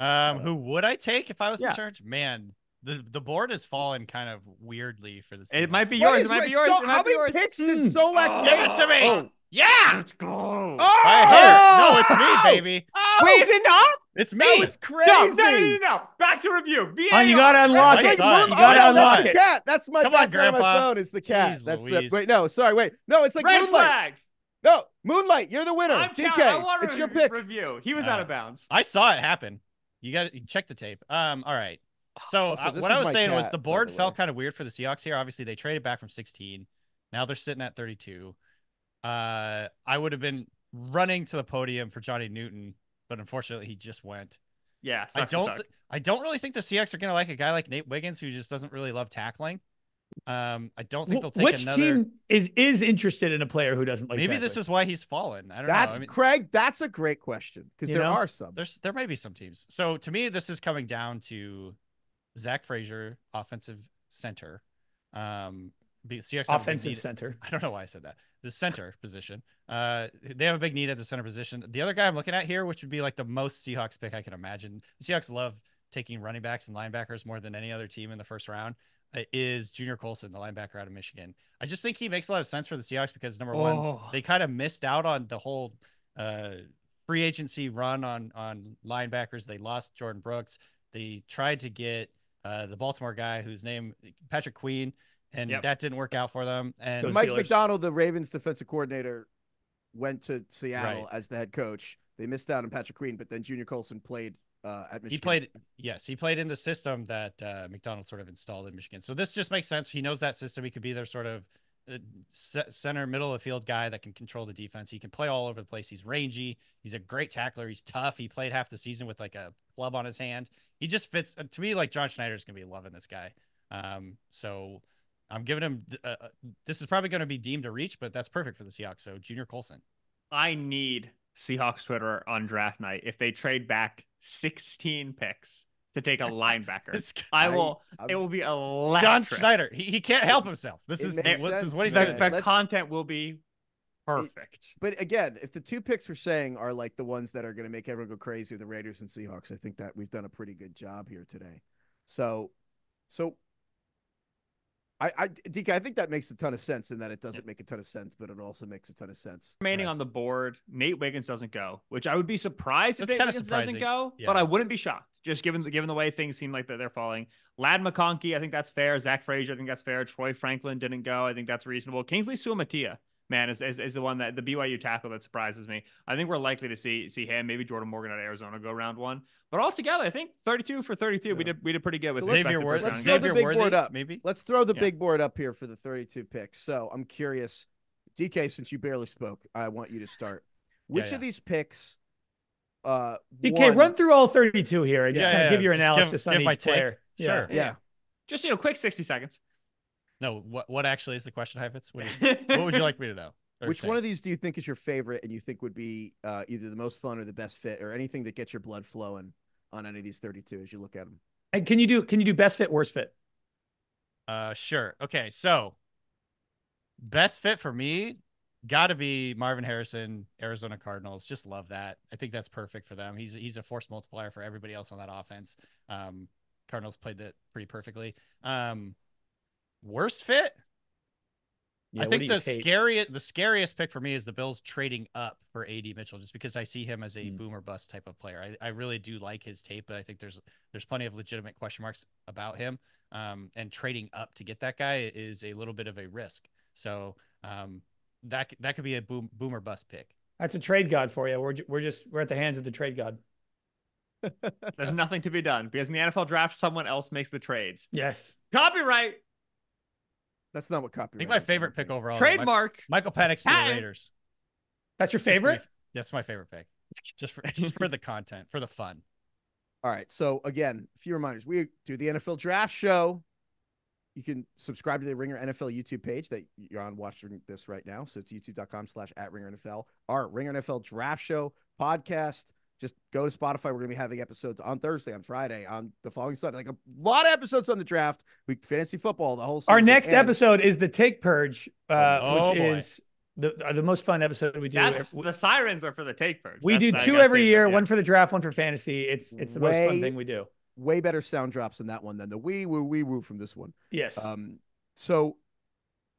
um, who would I take if I was yeah. in charge? Man. The, the board has fallen kind of weirdly for the Seahawks. It might be yours. It might be yours. So, it might how be many yours. picks did mm. Solak oh, give it to me? Oh. Yeah. Let's go. Oh. Right here. No, it's me, baby. Oh. Wait, is it not? It's me. That was crazy. No, no, no, no, no. Back to review. Oh, you got to unlock it. You got to unlock it. Cat. That's my, Come on, Grandpa. my phone. It's the cat. Jeez, that's Louise. the. Wait, no. Sorry, wait. No, it's like Red Moonlight. Flag. No, Moonlight. You're the winner. I'm D K. I want it's your pick. Review. He was uh, out of bounds. I saw it happen. You got to check the tape. Um. All right. So also, uh, what I was saying cat, was the board the felt kind of weird for the Seahawks here. Obviously, they traded back from sixteen. Now they're sitting at thirty-two. Uh, I would have been running to the podium for Johnny Newton, but unfortunately, he just went. Yeah, I don't. I don't really think the Seahawks are going to like a guy like Nate Wiggins, who just doesn't really love tackling. Um, I don't think they'll take Which another. Which team is is interested in a player who doesn't like? Maybe tackling. This is why he's fallen. I don't that's, know. That's I mean, Craig. That's a great question because there know, are some. There's there might be some teams. So to me, this is coming down to Zach Frazier, offensive center, Um, C X offensive center. I don't know why I said that. The center position. Uh, they have a big need at the center position. The other guy I'm looking at here, which would be like the most Seahawks pick I can imagine. The Seahawks love taking running backs and linebackers more than any other team in the first round. Is Junior Colson, the linebacker out of Michigan. I just think he makes a lot of sense for the Seahawks because, number one, oh. they kind of missed out on the whole uh, free agency run on, on linebackers. They lost Jordan Brooks. They tried to get uh, the Baltimore guy whose name, Patrick Queen, and yep. that didn't work out for them. And Mike Steelers. McDonald, the Ravens defensive coordinator, went to Seattle right. as the head coach. They missed out on Patrick Queen, but then Junior Colson played Uh, at Michigan. He played, yes, he played in the system that uh, McDonald sort of installed in Michigan. So this just makes sense. He knows that system. He could be their sort of uh, center, middle of the field guy that can control the defense. He can play all over the place. He's rangy. He's a great tackler. He's tough. He played half the season with like a club on his hand. He just fits uh, to me. Like John Schneider's going to be loving this guy. Um, so I'm giving him, uh, this is probably going to be deemed a reach, but that's perfect for the Seahawks. So Junior Colson. I need Seahawks Twitter on draft night if they trade back sixteen picks to take a linebacker. I will. I'm, it will be electric. John Schneider. He, he can't help himself. This is, it, sense, is what he's saying. The content will be perfect. It, but again, if the two picks we're saying are like the ones that are going to make everyone go crazy, the Raiders and Seahawks, I think that we've done a pretty good job here today. So, so I, I D K, I think that makes a ton of sense in that it doesn't make a ton of sense, but it also makes a ton of sense. Remaining right. on the board, Nate Wiggins doesn't go, which I would be surprised if That's Nate Wiggins surprising. doesn't go, yeah. but I wouldn't be shocked. Just given, given the way things seem like that they're falling. Ladd McConkey, I think that's fair. Zach Frazier, I think that's fair. Troy Franklin didn't go. I think that's reasonable. Kingsley Suamatia, man, is, is, is the one that the B Y U tackle that surprises me. I think we're likely to see see him, maybe Jordan Morgan at Arizona go round one. But altogether, I think thirty-two for thirty-two, yeah. we did we did pretty good with so Xavier Worthy. Let's throw the big Worthy, board up. Maybe let's throw the yeah. big board up here for the thirty-two picks. So I'm curious, D K, since you barely spoke, I want you to start. Which yeah, yeah. of these picks? Uh, D K, one... run through all thirty-two here and yeah, just yeah, kind of yeah. give your just analysis give, on give each player. Sure. Yeah. yeah, just you know, quick sixty seconds. No, what what actually is the question, Heifetz? What, you, what would you like me to know? Which say? one of these do you think is your favorite and you think would be uh, either the most fun or the best fit or anything that gets your blood flowing on any of these thirty-two as you look at them? And can you do can you do best fit, worst fit? Uh, sure. Okay, so best fit for me got to be Marvin Harrison, Arizona Cardinals. Just love that. I think that's perfect for them. He's he's a force multiplier for everybody else on that offense. Um, Cardinals played that pretty perfectly. Um. Worst fit? Yeah, I think the scariest the scariest pick for me is the Bills trading up for A D Mitchell, just because I see him as a mm. boom or bust type of player. I, I really do like his tape, but I think there's there's plenty of legitimate question marks about him. Um, and trading up to get that guy is a little bit of a risk. So um, that that could be a boom boom or bust pick. That's a trade god for you. We're we're just we're at the hands of the trade god. There's nothing to be done because in the N F L draft, someone else makes the trades. Yes, copyright. That's not what copyright. I think my favorite pick overall. Trademark. Michael Penix to the Raiders. That's your favorite? That's my favorite pick. Just for just for the content, for the fun. All right. So again, a few reminders. We do the N F L Draft Show. You can subscribe to the Ringer N F L YouTube page that you're on watching this right now. So it's youtube.com slash at Ringer NFL. Our Ringer N F L Draft Show podcast. Just go to Spotify. We're going to be having episodes on Thursday, on Friday, on the following Sunday. Like a lot of episodes on the draft. We fantasy football, the whole season. Our next and episode is the Take Purge, uh, oh, which boy. is the uh, the most fun episode we do. That's, the sirens are for the Take Purge. We That's, do two every year, that, yeah. one for the draft, one for fantasy. It's it's the way, most fun thing we do. Way better sound drops in that one than the wee, woo, wee, woo from this one. Yes. Um. So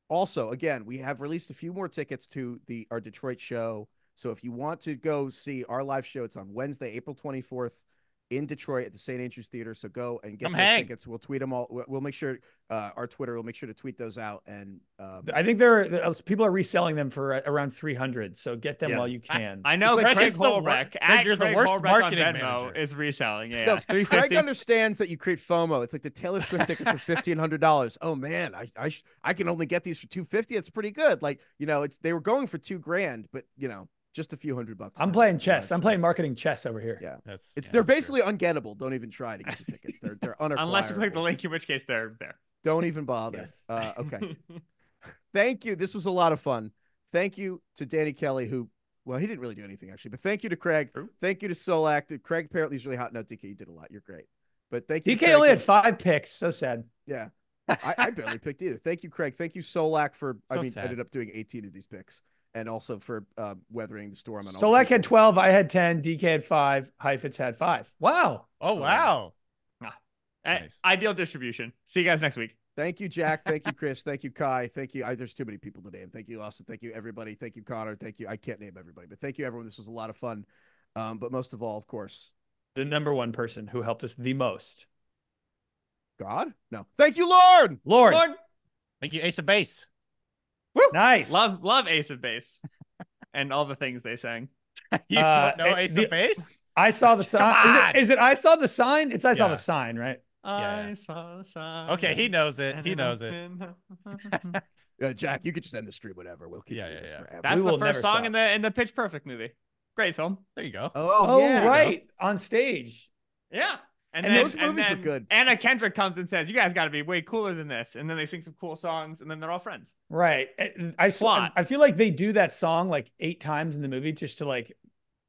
also, again, we have released a few more tickets to the our Detroit show. So if you want to go see our live show, it's on Wednesday, April twenty-fourth in Detroit at the Saint Andrews Theater. So go and get those tickets. We'll tweet them all. We'll make sure uh, our Twitter will make sure to tweet those out. And um, I think there are, people are reselling them for around three hundred. So get them yeah. while you can. I, I know like Craig Horlbeck. You're the worst Horlbeck marketing on Venmo manager. Is reselling. Yeah, no, Craig understands that you create FOMO. It's like the Taylor Swift ticket for fifteen hundred dollars. Oh man, I I, sh I can only get these for two fifty. That's pretty good. Like you know, it's they were going for two grand, but you know. Just a few hundred bucks. I'm now. playing chess. I'm playing marketing chess over here. Yeah, that's it's yeah, they're that's basically true. ungettable. Don't even try to get the tickets. They're they're unacquirable. Unless you click the link, in which case they're there. Don't even bother. Yes. Uh, okay. Thank you. This was a lot of fun. Thank you to Danny Kelly, who well he didn't really do anything actually, but thank you to Craig. True. Thank you to Solak. Craig apparently is really hot. No, D K, you did a lot. You're great. But thank you. D K only had five picks. So sad. Yeah. I, I barely picked either. Thank you, Craig. Thank you, Solak, for so I mean, sad. ended up doing eighteen of these picks, and also for uh, weathering the storm on all. Solak had twelve. I had ten. D K had five. Heifetz had five. Wow. Oh, wow. wow. Nice. Ideal distribution. See you guys next week. Thank you, Jack. Thank you, Chris. Thank you, Kai. Thank you. I, there's too many people to name. Thank you, Austin. Thank you, everybody. Thank you, Connor. Thank you. I can't name everybody, but thank you, everyone. This was a lot of fun. Um, but most of all, of course, the number one person who helped us the most. God? No. Thank you, Lord. Lord. Lord. Thank you, Ace of Base. Woo. Nice. Love, love Ace of Base and all the things they sang. You uh, don't know it, Ace the, of Base? I saw the sign. Is it, is it I saw the sign? It's I yeah. saw the sign, right? Yeah. I saw the sign. Okay, he knows it. He knows it. uh, Jack, you could just end the stream, whatever. We'll keep yeah, yeah, this yeah. forever. That's we the first song stop. in the in the Pitch Perfect movie. Great film. There you go. Oh, oh yeah, right you know. on stage. Yeah, and, and then, those movies and then were good. Anna Kendrick comes and says, "You guys got to be way cooler than this," and then they sing some cool songs, and then they're all friends. Right. I saw. I feel like they do that song like eight times in the movie just to like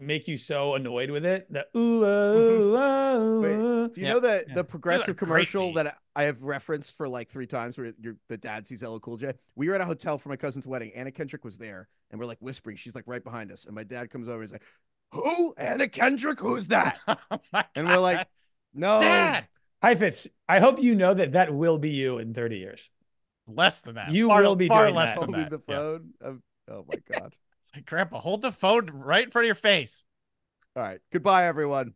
make you so annoyed with it. The ooh, ooh, ooh, ooh. Do you yeah, know the yeah. the Progressive commercial that I have referenced for like three times where your the dad sees Ella Cool J? We were at a hotel for my cousin's wedding. Anna Kendrick was there, and we're like whispering. She's like right behind us, and my dad comes over. He's like, "Who? Anna Kendrick? Who's that?" Oh and we're like, "No, Dad." Heifetz, I hope you know that that will be you in thirty years. Less than that. You far, will be far doing less that. Than that. The phone. Yeah. Oh my God. Grandpa, hold the phone right in front of your face. All right. Goodbye, everyone.